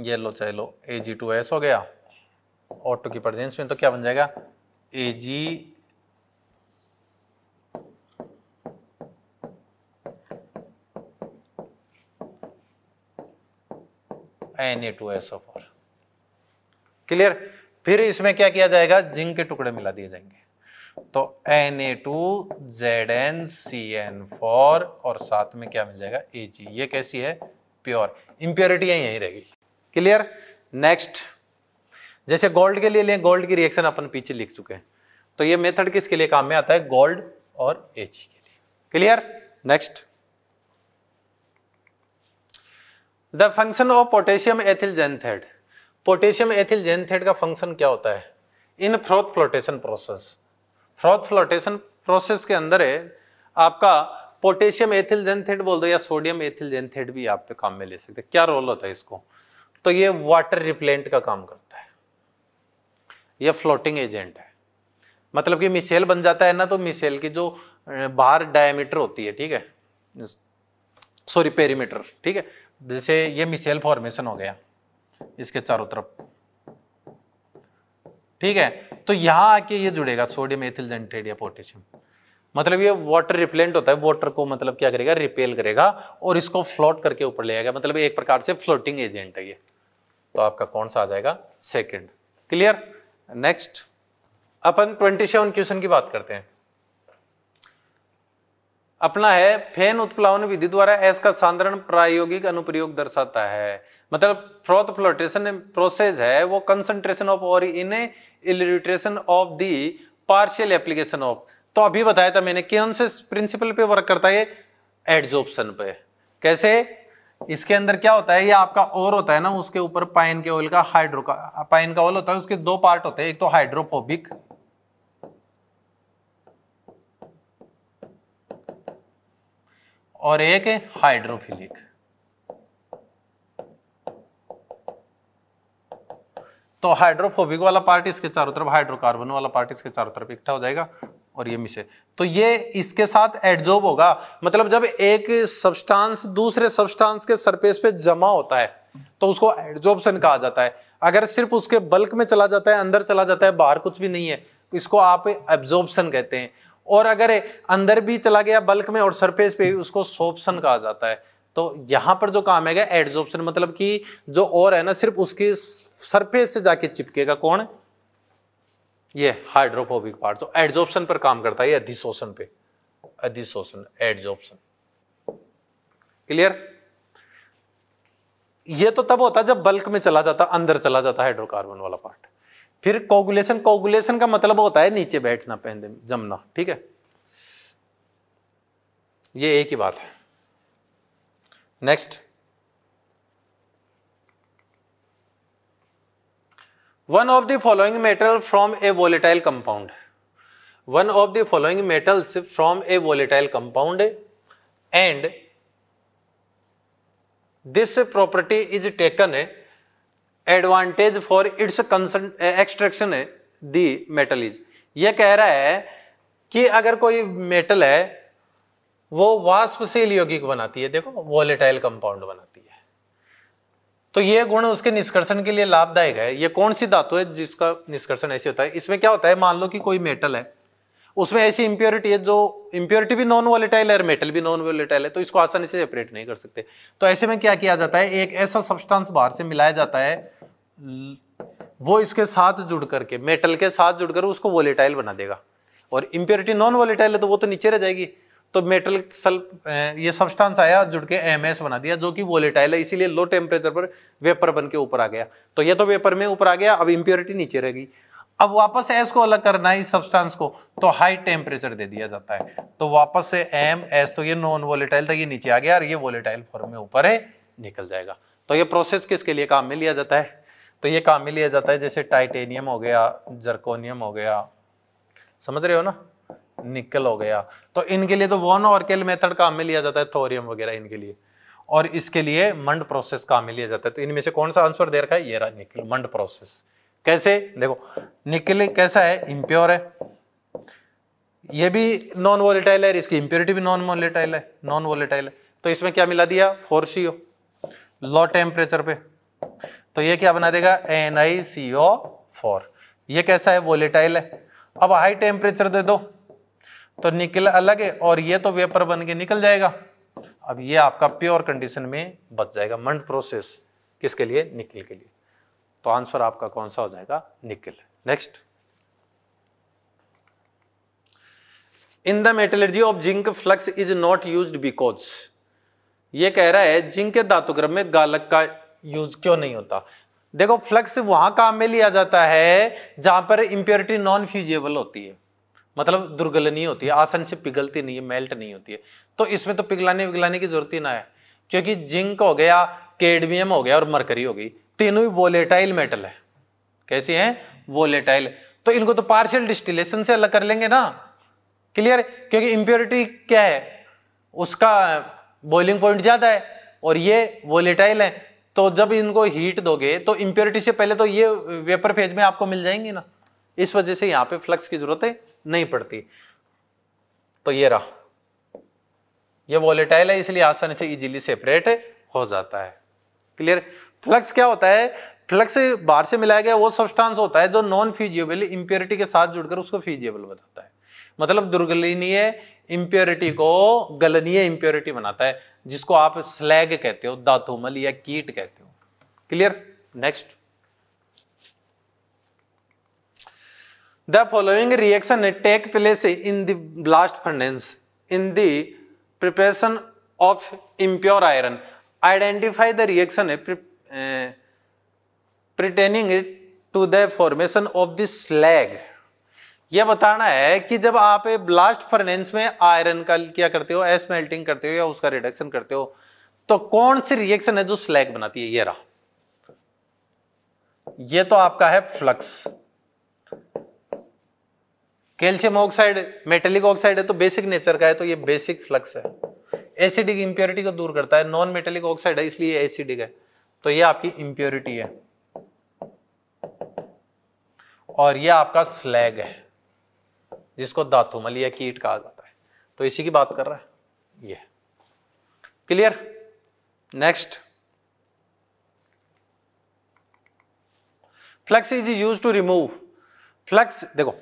ये लो चाहे लो, ए जी टू एस हो गया ओ टू की प्रेजेंस में, तो क्या बन जाएगा, A G N A two S O four, clear. फिर इसमें क्या किया जाएगा, जिंक के टुकड़े मिला दिए जाएंगे, तो N A two Z N C N four और साथ में क्या मिल जाएगा, एजी। ये कैसी है, प्योर, इंप्योरिटी यहीं रहेगी, क्लियर। नेक्स्ट, जैसे गोल्ड के लिए लें, गोल्ड की रिएक्शन अपन पीछे लिख चुके हैं, तो ये मेथड किसके लिए काम में आता है? गोल्ड और एच के लिए। Clear? Next, the function of potassium ethyl xanthate. Potassium ethyl xanthate का फंक्शन क्या होता है in froth flotation process? Froth flotation process के अंदर है आपका पोटेशियम एथिल जेनथेट बोल दो या सोडियम एथिल जेनथेट भी आप पे काम में ले सकते हैं। क्या रोल होता है इसको? तो ये वाटर रिपेलेंट का काम करता है, ये फ्लोटिंग एजेंट है, मतलब कि मिसेल बन जाता है ना, तो मिसेल की जो बाहर डायमीटर होती है, ठीक है, सॉरी पेरीमीटर, ठीक है, जैसे ये मिसेल फॉर्मेशन हो गया इसके चारों तरफ, ठीक है, तो यहाँ आके ये जुड़ेगा सोडियम एथिल जेनथेट या पोटेशियम, मतलब ये वाटर रिपेलेंट होता है, वाटर को मतलब क्या करेगा? रिपेल करेगा और इसको फ्लोट करके ऊपर ले आएगा, मतलब एक प्रकार से फ्लोटिंग एजेंट है ये। तो आपका कौन सा आ जाएगा? सेकंड। क्लियर? नेक्स्ट, अपन सत्ताईस क्वेश्चन की बात करते हैं। अपना है फैन उत्प्लावन विधि द्वारा एस का साधारण प्रायोगिक अनुप्रयोग दर्शाता है, मतलब फ्रॉथ फ्लोटेशन प्रोसेस है वो कंसंट्रेशन ऑफ और in elutriation of the partial application of. तो अभी बताया था मैंने कौन से प्रिंसिपल पे वर्क करता है? एडजॉर्प्शन पे। कैसे? इसके अंदर क्या होता है, ये आपका और होता है ना, उसके ऊपर पाइन के ऑयल का हाइड्रो का पाइन का ऑयल होता है, उसके दो पार्ट होते हैं, एक तो हाइड्रोफोबिक और एक हाइड्रोफिलिक। तो हाइड्रोफोबिक वाला पार्ट इसके चारों तरफ, हाइड्रोकार्बन वाला पार्ट इसके चारों तरफ इकट्ठा हो जाएगा और ये मिसे, तो ये इसके साथ एडजॉर्ब होगा, मतलब जब एक सब्सटेंस दूसरे सब्सटेंस के सरफेस पे जमा होता है तो उसको एडजॉर्प्शन कहा जाता है। अगर सिर्फ उसके बल्क में चला जाता है, अंदर चला जाता है, बाहर कुछ भी नहीं है, इसको आप एब्जॉर्प्शन कहते हैं। और अगर अंदर भी चला गया बल्क में और सरफेस पे, उसको सोर्प्शन कहा जाता है। तो यहाँ पर जो काम है एडजॉर्प्शन, मतलब कि जो और है ना सिर्फ उसकी सरफेस से जाके चिपकेगा कौन? ये हाइड्रोफोबिक पार्ट। तो एडजॉर्प्शन पर काम करता है, अधिशोषण पे, अधिशोषण एडजॉर्प्शन। क्लियर? ये तो तब होता है जब बल्क में चला जाता, अंदर चला जाता हाइड्रोकार्बन वाला पार्ट। फिर कोगुलेशन, कोगुलेशन का मतलब होता है नीचे बैठना, पहन जमना, ठीक है, ये एक ही बात है। Next, one of the following metal from a volatile compound, one of the following metals from a volatile compound and this property is taken advantage for its extraction the metal is. यह कह रहा है कि अगर कोई metal है वो वाष्प शील यौगिक बनाती है, देखो वोलेटाइल कंपाउंड बनाती है, तो ये गुण उसके निष्कर्षण के लिए लाभदायक है। ये कौन सी धातु है जिसका निष्कर्षण ऐसे होता है? इसमें क्या होता है, मान लो कि कोई मेटल है, उसमें ऐसी इंप्योरिटी है, जो इंप्योरिटी भी नॉन वोलेटाइल है और मेटल भी नॉन वोलेटाइल है, तो इसको आसानी से सेपरेट नहीं कर सकते। तो ऐसे में क्या किया जाता है, एक ऐसा सब्सटेंस बाहर से मिलाया जाता है, वो इसके साथ जुड़ करके, मेटल के साथ जुड़कर उसको वोलेटाइल बना देगा, और इंप्योरिटी नॉन वोलेटाइल है तो वो तो नीचे रह जाएगी। तो मेटल सल्फ ये सब्सटेंस आया, जुड़ के एमएस बना दिया जो कि वोलेटाइल है, इसीलिए लो टेम्परेचर पर वेपर बन के ऊपर आ गया। तो ये तो वेपर में ऊपर आ गया, अब इंप्योरिटी नीचे रह गई, अब वापस एस को अलग करना है इस सब्सटेंस को, तो हाई टेम्परेचर दे दिया जाता है, तो वापस से एम एस, तो ये नॉन वोलेटाइल था, ये नीचे आ गया और ये वोलेटाइल फॉर्म में ऊपर है निकल जाएगा। तो ये प्रोसेस किसके लिए काम में लिया जाता है? तो ये काम में लिया जाता है जैसे टाइटेनियम हो गया, जर्कोनियम हो गया, समझ रहे हो ना, निकल हो गया, तो इनके लिए तो वान आर्केल मेथड काम में लिया जाता है, थोरियम वगैरह इनके लिए, और इसके लिए मॉन्ड प्रोसेस काम में लिया जाता है। तो इनमें से कौन सा आंसर दे रखा है? ये रहा निकल, मॉन्ड प्रोसेस। कैसे? देखो निकल कैसा है, इम्प्योर है, ये भी नॉन वोलेटाइल है, इसकी इंप्योरिटी भी नॉन वोलेटाइल है, नॉन वोलेटाइल है, तो इसमें क्या मिला दिया, फोर सी ओ लो टेम्परेचर पे, तो ये क्या बना देगा, एन आई सी ओ फोर। ये कैसा है, वोलेटाइल है, अब हाई टेम्परेचर दे दो तो निकल अलग है और ये तो वेपर बन के निकल जाएगा, अब ये आपका प्योर कंडीशन में बच जाएगा। मॉन्ड प्रोसेस किसके लिए? निकल के लिए। तो आंसर आपका कौन सा हो जाएगा? Nickel. Next, in the metallurgy of zinc flux is not used because, ये कह रहा है जिंक के धातुक्रम में गालक का यूज क्यों नहीं होता? देखो फ्लक्स वहां काम में लिया जाता है जहां पर इंप्योरिटी नॉन फ्यूजेबल होती है, मतलब दुर्गलनीय होती है, आसान से पिघलती नहीं है, मेल्ट नहीं होती है। तो इसमें तो पिघलाने विघलाने की जरूरत ही ना है, क्योंकि जिंक हो गया, कैडमियम हो गया और मरकरी हो गई, तीनों ही वोलेटाइल मेटल है। कैसी हैं? वोलेटाइल। तो इनको तो पार्शियल डिस्टिलेशन से अलग कर लेंगे ना, क्लियर, क्योंकि इम्प्योरिटी क्या है, उसका बॉइलिंग पॉइंट ज़्यादा है और ये वोलेटाइल है। तो जब इनको हीट दोगे तो इम्प्योरिटी से पहले तो ये वेपर फेज में आपको मिल जाएंगी ना, इस वजह से यहाँ पे फ्लक्स की जरूरत नहीं पड़ती। तो ये रहा, ये वोलेटाइल है इसलिए आसानी से इजीली सेपरेट हो जाता है, क्लियर। फ्लक्स क्या होता है? फ्लक्स बाहर से मिलाया गया वो सब्सटेंस होता है जो नॉन फ्यूजिबल इम्प्योरिटी के साथ जुड़कर उसको फ्यूजिबल बनाता है, मतलब दुर्गलनीय इम्प्योरिटी को गलनीय इम्प्योरिटी बनाता है, जिसको आप स्लैग कहते हो, धातुमल या कीट कहते हो, clear. Next, the following reaction take place in the blast furnace in the preparation of impure iron, identify the reaction pertaining to the formation of the slag। यह बताना है कि जब आप ब्लास्ट फर्नेस में आयरन का क्या करते हो, एस मेल्टिंग करते हो या उसका रिडक्शन करते हो, तो कौन सी रिएक्शन है जो स्लैग बनाती है। ये रहा, ये तो आपका है flux, calcium oxide metallic oxide है तो बेसिक नेचर का है, तो ये बेसिक फ्लक्स है। एसिडिक इंप्योरिटी को दूर करता है, नॉन मेटेलिक ऑक्साइड है इसलिए एसिडिक है, तो ये आपकी इंप्योरिटी है और यह आपका स्लैग है जिसको धातुमल या कीट कहा जाता है, तो इसी की बात कर रहा है ये, clear. Next, flux is used to remove, flux देखो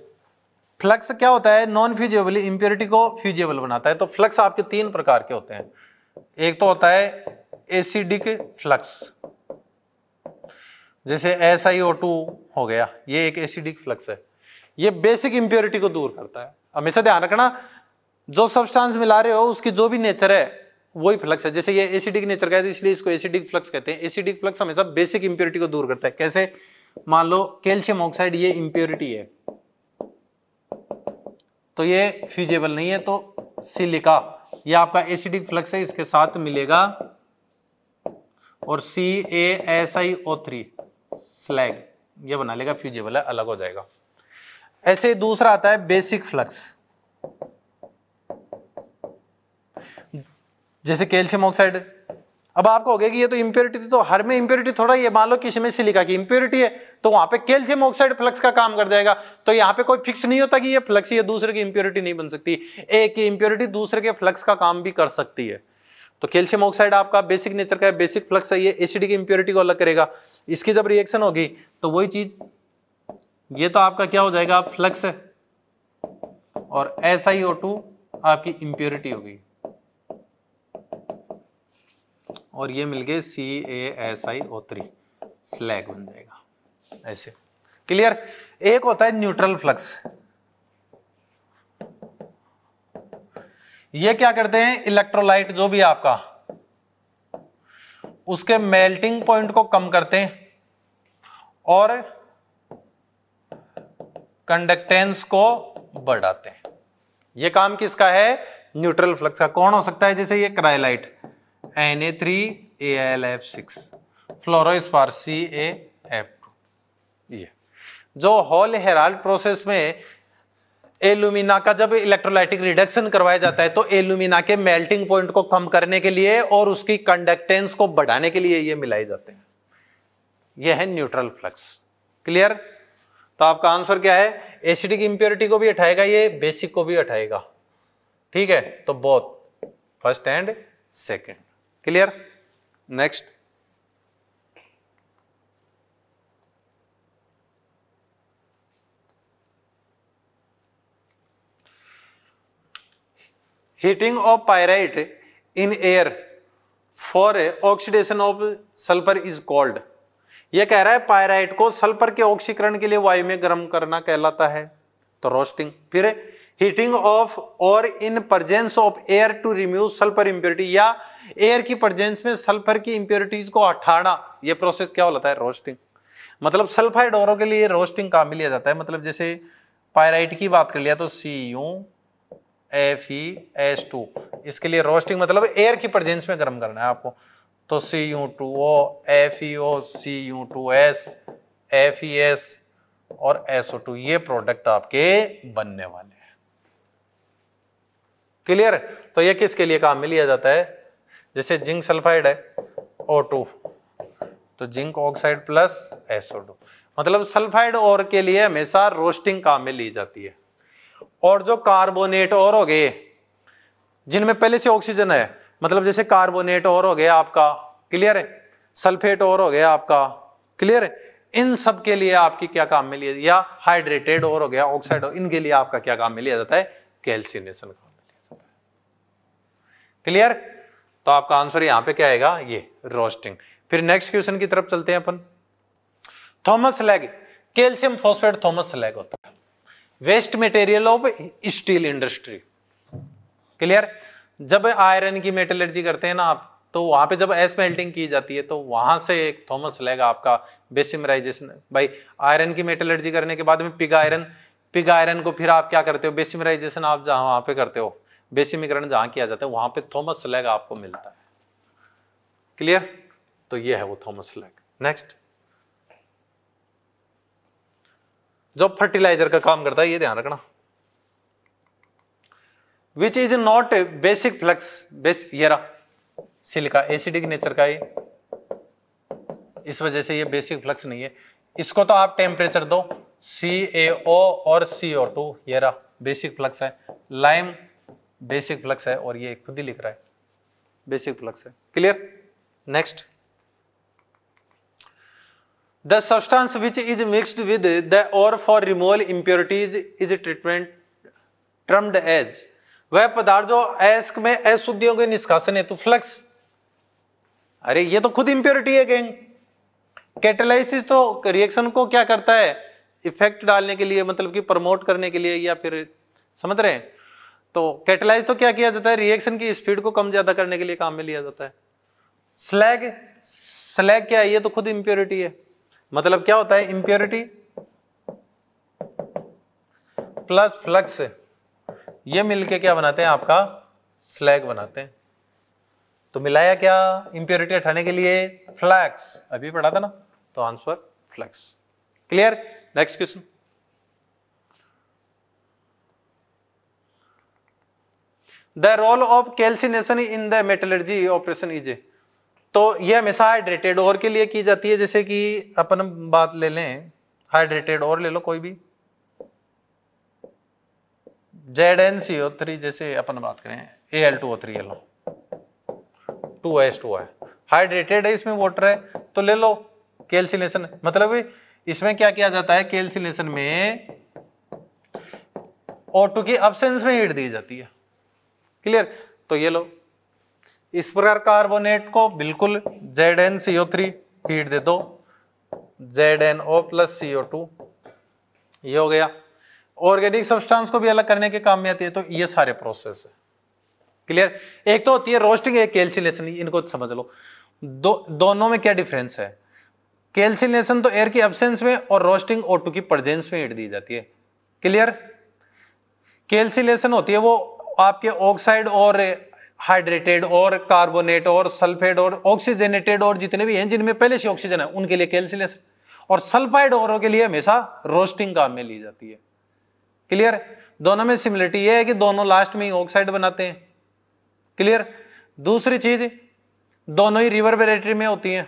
फ्लक्स क्या होता है, नॉन फ्यूजेबल इंप्योरिटी को फ्यूजेबल बनाता है। तो फ्लक्स आपके तीन प्रकार के होते हैं, एक तो होता है एसिडिक फ्लक्स, जैसे एस आई ओ टू हो गया, ये एक एसिडिक फ्लक्स है, ये बेसिक इंप्योरिटी को दूर करता है। हमेशा ध्यान रखना, जो सब्सटेंस मिला रहे हो उसकी जो भी नेचर है वही फ्लक्स है, जैसे ये एसिडिक नेचर का है इसलिए इसको एसिडिक फ्लक्स कहते हैं। एसिडिक फ्लक्स हमेशा बेसिक इंप्योरिटी को दूर करता है, कैसे, मान लो कैल्शियम ऑक्साइड ये इंप्योरिटी है तो ये फ्यूजेबल नहीं है, तो सिलिका ये आपका एसिडिक फ्लक्स है, इसके साथ मिलेगा और C A S I O three slag, ये बना लेगा फ्यूजेबल है, अलग हो जाएगा। ऐसे दूसरा आता है बेसिक फ्लक्स, जैसे कैल्शियम ऑक्साइड। अब आपको हो गया कि ये तो इंप्योरिटी थी, तो हर में इंप्योरिटी थोड़ा, ये मान लो किसी में सिलिका की इंप्योरिटी है तो वहां पे कैल्शियम ऑक्साइड फ्लक्स का काम कर जाएगा। तो यहाँ पे कोई फिक्स नहीं होता कि ये फ्लक्स ये दूसरे की इंप्योरिटी नहीं बन सकती, एक की इंप्योरिटी दूसरे के फ्लक्स का काम भी कर सकती है। तो कैल्शियम ऑक्साइड आपका बेसिक नेचर का है, बेसिक फ्लक्स है, ये एसिडिक इंप्योरिटी को अलग करेगा, इसकी जब रिएक्शन होगी तो वही चीज, ये तो आपका क्या हो जाएगा, फ्लक्स है और एस आई ओ टू आपकी इंप्योरिटी होगी और ये मिल गए C A S I O three slag बन जाएगा, ऐसे, क्लियर। एक होता है न्यूट्रल फ्लक्स, ये क्या करते हैं, इलेक्ट्रोलाइट जो भी आपका उसके मेल्टिंग पॉइंट को कम करते हैं और कंडक्टेंस को बढ़ाते हैं। ये काम किसका है, न्यूट्रल फ्लक्स का। कौन हो सकता है, जैसे ये cryolite N A three A L F six, fluorspar C A F two, ये जो हॉल हेराल्ड प्रोसेस में एल्यूमिना का जब इलेक्ट्रोलाइटिक रिडक्शन करवाया जाता है तो एल्यूमिना के मेल्टिंग पॉइंट को कम करने के लिए और उसकी कंडक्टेंस को बढ़ाने के लिए ये मिलाए जाते हैं। ये है न्यूट्रल फ्लक्स, क्लियर। तो आपका आंसर क्या है, एसिडिक इंप्योरिटी को भी हटाएगा ये, बेसिक को भी हटाएगा, ठीक है, तो both first and second, clear. Next, heating of pyrite in air for oxidation of sulphur is called, यह कह रहा है पायराइट को सल्फर के ऑक्सीकरण के लिए वायु में गर्म करना कहलाता है, तो रोस्टिंग। फिर हीटिंग ऑफ और in presence of air to remove sulphur impurity, या एयर की प्रेजेंस में सल्फर की इंप्योरिटीज को हटाना, यह प्रोसेस क्या होता है, रोस्टिंग। मतलब सल्फाइड औरों के लिए रोस्टिंग काम में लिया जाता है, मतलब जैसे पायराइट की बात कर लिया तो C U F E S two, इसके लिए रोस्टिंग मतलब एयर की प्रेजेंस में गर्म करना है आपको, तो C U two O F E O C U two S F E S और एसओ टू, ये प्रोडक्ट आपके बनने वाले हैं। क्लियर? तो ये किसके लिए काम में लिया जाता है? जैसे जिंक सल्फाइड है ओ टू, तो zinc oxide plus SO two, मतलब सल्फाइड और के लिए हमेशा रोस्टिंग काम में ली जाती है। और जो कार्बोनेट और हो गए जिनमें पहले से ऑक्सीजन है, मतलब जैसे कार्बोनेट और हो गया आपका, क्लियर है, सल्फेट और हो गया आपका, क्लियर है, इन सब के लिए आपकी क्या काम में लिया, या हाइड्रेटेड और हो गया ऑक्साइड, इनके लिए आपका क्या काम में लिया जाता है? कैल्सिनेशन काम में लिया जाता है। क्लियर? तो आपका आंसर यहां पे क्या आएगा? ये रोस्टिंग। फिर नेक्स्ट क्वेश्चन की तरफ चलते हैं अपन। Thomas slag, calcium phosphate Thomas slag होता है, waste material of steel industry. Clear? जब आयरन की मेटलर्जी करते हैं ना आप, तो वहां पे जब एस मेल्टिंग की जाती है तो वहां से एक थॉमस स्लैग आपका बेसिमराइजेशन, भाई आयरन की मेटलर्जी करने के बाद में पिग आयरन, पिग आयरन को फिर आप क्या करते हो? बेसिमराइजेशन आप जहां वहां पे करते हो, बेसिमीकरण जहां किया जाता है वहां पे थॉमस स्लैग आपको मिलता है। क्लियर? तो ये है वो थॉमस स्लैग। नेक्स्ट जो फर्टिलाइजर का काम करता है, ये ध्यान रखना, which is not a basic flux base, ये रहा सिलिका एसिडिक नेचर का ये, इस वजह से ये बेसिक फ्लक्स नहीं है। इसको तो आप टेम्परेचर दो, सी ए ओ और सी ओ टू, ये रहा बेसिक फ्लक्स है, लाइम बेसिक फ्लक्स है, और ये खुद ही लिख रहा है बेसिक फ्लक्स है। Clear? Next, the substance which is mixed with the ore for removal impurities is treatment termed as, वह पदार्थ जो एस्क में अशुद्धियों के निष्कासन हेतु फ्लक्स, अरे ये तो खुद इंप्योरिटी है गैंग। कैटालाइसिस तो रिएक्शन को क्या करता है? इफेक्ट डालने के लिए, मतलब कि प्रमोट करने के लिए, या फिर समझ रहे हैं, तो कैटालाइज तो क्या किया जाता है? रिएक्शन की स्पीड को कम ज्यादा करने के लिए काम में लिया जाता है। स्लैग, स्लैग क्या है? ये तो खुद इंप्योरिटी है, मतलब क्या होता है? इंप्योरिटी प्लस फ्लक्स, ये मिलके क्या बनाते हैं? आपका स्लैग बनाते हैं। तो मिलाया क्या? इंप्योरिटी हटाने के लिए फ्लक्स, अभी पढ़ा था ना, तो answer flux. Clear? Next question, the role of calcination in the metallurgy operation is, तो ये हमेशा हाइड्रेटेड और के लिए की जाती है। जैसे कि अपन बात ले लें, हाइड्रेटेड और ले लो कोई भी, Z N C O three जैसे अपन बात करें, A L two O three ले लो, टू एस टू है, हाइड्रेटेड है, इसमें वाटर है, तो ले लो कैल्सिनेशन, मतलब इसमें क्या किया जाता है? कैल्सिनेशन में ओ टू की एब्सेंस में हीट दी जाती है। क्लियर? तो ये लो, इस प्रकार कार्बोनेट को बिल्कुल Z N C O three heat दे दो, Z N O plus C O two, ये हो गया। ऑर्गेनिक सब्सटेंस को भी अलग करने के काम में आती है। तो ये सारे प्रोसेस है। क्लियर? एक तो होती है रोस्टिंग, एक कैल्सिनेशन, इनको समझ लो। दो दोनों में क्या डिफरेंस है? कैल्सिनेशन तो एयर की एब्सेंस में और रोस्टिंग ओ टू की प्रेजेंस में हीट दी जाती है। क्लियर? कैल्सिनेशन होती है वो आपके ऑक्साइड और हाइड्रेटेड और कार्बोनेट और सल्फेट और ऑक्सीजनेटेड और जितने भी हैं जिनमें पहले से ऑक्सीजन है उनके लिए कैल्सिनेशन, और सल्फाइड औरों के लिए हमेशा रोस्टिंग काम में ली जाती है। क्लियर? दोनों में सिमिलरिटी ये है कि दोनों लास्ट में ही ऑक्साइड बनाते हैं। क्लियर? दूसरी चीज, दोनों ही रिवर्बरेटरी में होती हैं।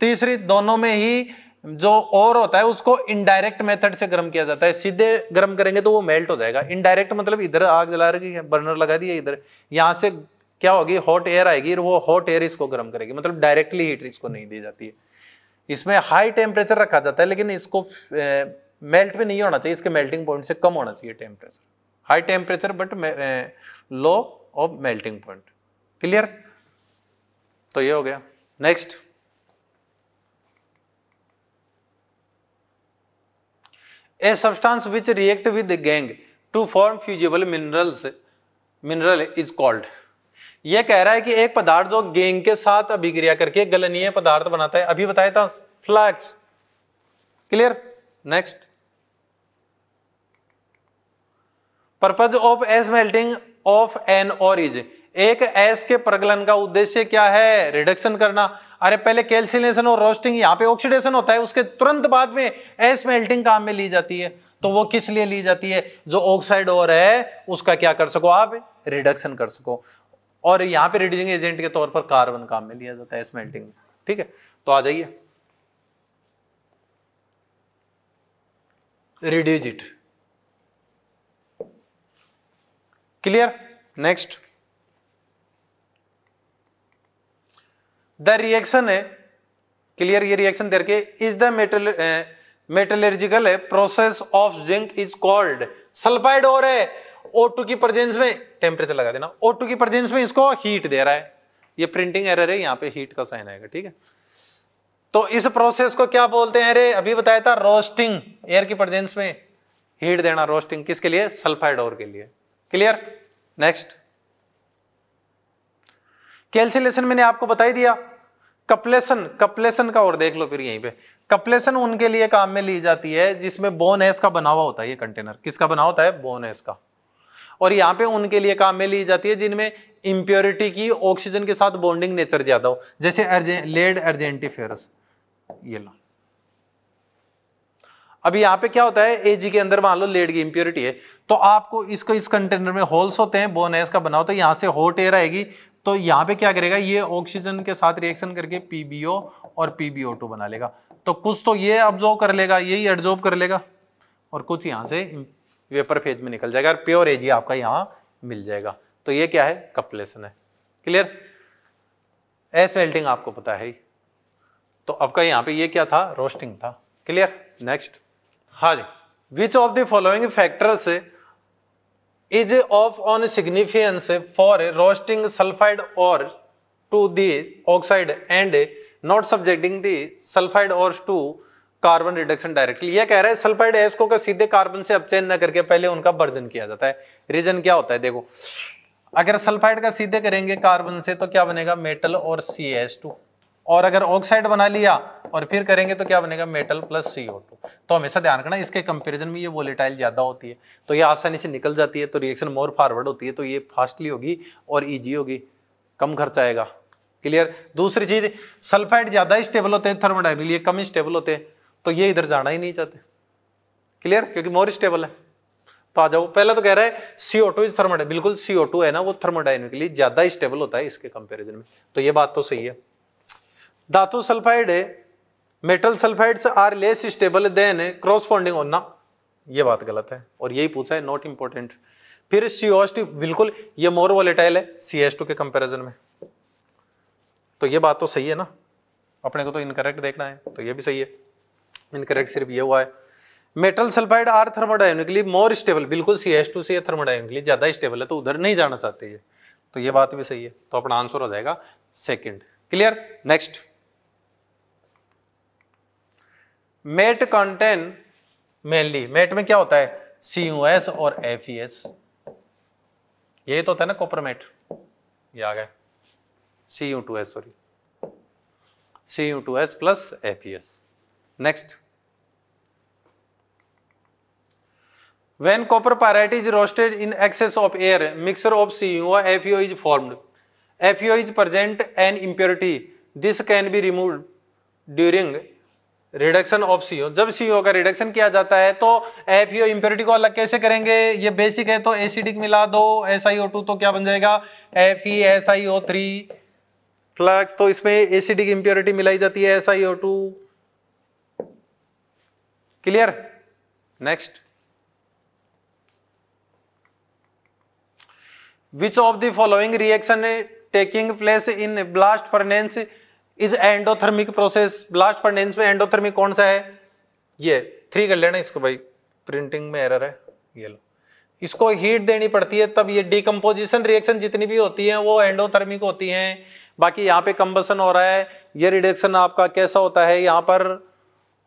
तीसरी, दोनों में ही जो और होता है उसको इनडायरेक्ट मेथड से गर्म किया जाता है। सीधे गर्म करेंगे तो वो मेल्ट हो जाएगा, इनडायरेक्ट मतलब इधर आग जला रही है, बर्नर लगा दिया, इधर यहाँ से क्या होगी? हॉट एयर आएगी, वो हॉट एयर इसको गर्म करेगी, मतलब डायरेक्टली हीट इसको नहीं दी जाती है। इसमें हाई टेम्परेचर रखा जाता है, लेकिन इसको मेल्ट भी नहीं होना चाहिए, इसके मेल्टिंग पॉइंट से कम होना चाहिए temperature, high temperature but low of melting point. Clear? तो ये हो गया। Next, a substance which react with gang to form fusible minerals mineral is called, ये कह रहा है कि एक पदार्थ जो गैंग के साथ अभिक्रिया करके गलनीय पदार्थ बनाता है, अभी बताया था flux. Clear? Next, purpose of smelting of an ore is, एक एस के प्रगलन का उद्देश्य क्या है? रिडक्शन करना। अरे पहले कैल्सिनेशन और रोस्टिंग, यहाँ पे ऑक्सीडेशन होता है, उसके तुरंत बाद में एस मेल्टिंग काम में ली जाती है। तो वो किस लिए ली जाती है? जो ऑक्साइड और है उसका क्या कर सको आप? रिडक्शन कर सको। और यहाँ पे रिड्यूसिंग एजेंट के तौर पर कार्बन काम में लिया जाता है एस मेल्टिंग में। ठीक है, तो आ जाइए reduce it. Clear? Next the reaction है। क्लियर? ये रिएक्शन देर के is the metal metallurgical process of zinc is called, sulphide ore है ओ टू की प्रेजेंस में, टेम्परेचर लगा देना, ओ टू की प्रेजेंस में इसको हीट दे रहा है। ये प्रिंटिंग एरर है, यहाँ पे हीट का साइन आएगा। ठीक है, तो इस प्रोसेस को क्या बोलते हैं? अरे अभी बताया था रोस्टिंग, एयर की प्रेजेंस में हीट देना, रोस्टिंग किसके लिए? सल्फाइड और के लिए। क्लियर? नेक्स्ट कैल्सिलेशन मैंने आपको बता ही दिया। कपलेसन, कपलेसन का और देख लो फिर यहीं पे। कपलेसन उनके लिए काम में ली जाती है जिसमें बोन एस का बना हुआ होता है ये कंटेनर। किसका बना होता है? बोन एस का। और यहाँ पे उनके लिए काम में ली जाती है जिनमें इंप्योरिटी की ऑक्सीजन के साथ बॉन्डिंग नेचर ज्यादा हो, जैसे अर्जे, लेड अर्जेंटीफेरस। ये लो, अब यहाँ पे क्या होता है? एजी के अंदर मान लो लेड की इंप्योरिटी है, तो आपको इसको इस कंटेनर में होल्स होते हैं, बोन एस का बना होता है, यहाँ से हॉट एयर आएगी, तो यहाँ पे क्या करेगा? ये ऑक्सीजन के साथ रिएक्शन करके पीबीओ और पीबीओ टू बना लेगा। तो कुछ तो ये अब्जॉर्ब कर लेगा, यही एडजॉर्ब कर लेगा, और कुछ यहाँ से वेपर फेज में निकल जाएगा, और प्योर एजी आपका यहाँ मिल जाएगा। तो ये क्या है? कपलेशन है। क्लियर? एस मेल्टिंग आपको पता है, तो आपका यहाँ पे ये क्या था? रोस्टिंग था। क्लियर? नेक्स्ट, हाँ जी। Which of the following factors is of on significance for roasting sulphide ore to the oxide and not subjecting the sulphide ore to carbon reduction directly. ये कह रहा है सल्फाइड एस को सीधे carbon से अपचयन न करके पहले उनका वर्जन किया जाता है। रीजन क्या होता है? देखो, अगर सल्फाइड का सीधे करेंगे कार्बन से तो क्या बनेगा? मेटल और सी एच टू। और अगर ऑक्साइड बना लिया और फिर करेंगे तो क्या बनेगा? Metal plus C O two. तो हमेशा ध्यान रखना, इसके कंपैरिजन में ये वोलेटाइल ज्यादा होती है, तो ये आसानी से निकल जाती है, तो रिएक्शन मोर फॉरवर्ड होती है, तो ये फास्टली होगी और इजी होगी, कम खर्चा आएगा। क्लियर? दूसरी चीज, सल्फाइड ज्यादा स्टेबल होते हैं थर्मोडायनामिकली, कम स्टेबल होते हैं, तो ये इधर जाना ही नहीं चाहते। क्लियर? क्योंकि मोर स्टेबल है। तो आ जाओ, पहला तो कह रहा है C O two is thermodynamic, बिल्कुल सी ओ टू है ना वो थर्मोडायनामिकली ज्यादा स्टेबल होता है इसके कंपैरिजन में, तो ये बात तो सही है। धातु सल्फाइड है, metal sulphides are less stable than cross bonding होना, ये बात गलत है, और यही पूछा है, नॉट इंपॉर्टेंट। फिर सी ओ एच टू बिल्कुल, ये मोर वोलेटाइल है सी एच टू के कंपैरिजन में, तो ये बात तो सही है ना। अपने को तो इनकरेक्ट देखना है, तो ये भी सही है, इनकरेक्ट सिर्फ ये हुआ है। Metal sulphide are thermodynamically more stable, बिल्कुल सी एच टू से थर्मोडायनामिकली ज्यादा स्टेबल है, तो उधर नहीं जाना चाहते ये, तो ये बात भी सही है, तो अपना आंसर हो जाएगा second. Clear? Next, matte contain mainly, matte में क्या होता है? सी यू एस और एफ ई एस, यही तो होता है ना कॉपर मेट। ये आ गया C U two S, sorry C U two S plus F E S. Next, when copper pyrite is roasted in excess of air mixture of C U और F E O is formed, F E O is present and impurity, this can be removed during reduction of C O. जब C ओ का रिडक्शन किया जाता है तो F E ओ impurity को अलग कैसे करेंगे? ये बेसिक है, तो एसिडिक मिला दो एस आई ओ टू, तो क्या बन जाएगा? F E S I O three flux, तो इसमें एसिडिक इंप्योरिटी मिलाई जाती है S I O two. Clear? Next, which of the following reaction taking place in blast furnace is endothermic process, blast furnace में एंडोथर्मिक कौन सा है? ये थ्री कर लेना इसको भाई, प्रिंटिंग में एरर है, ये लो, इसको हीट देनी पड़ती है तब ये डिकम्पोजिशन रिएक्शन जितनी भी होती है वो एंडोथर्मिक होती हैं। बाकी यहाँ पे कंबसन हो रहा है, ये रिडक्शन आपका कैसा होता है? यहाँ पर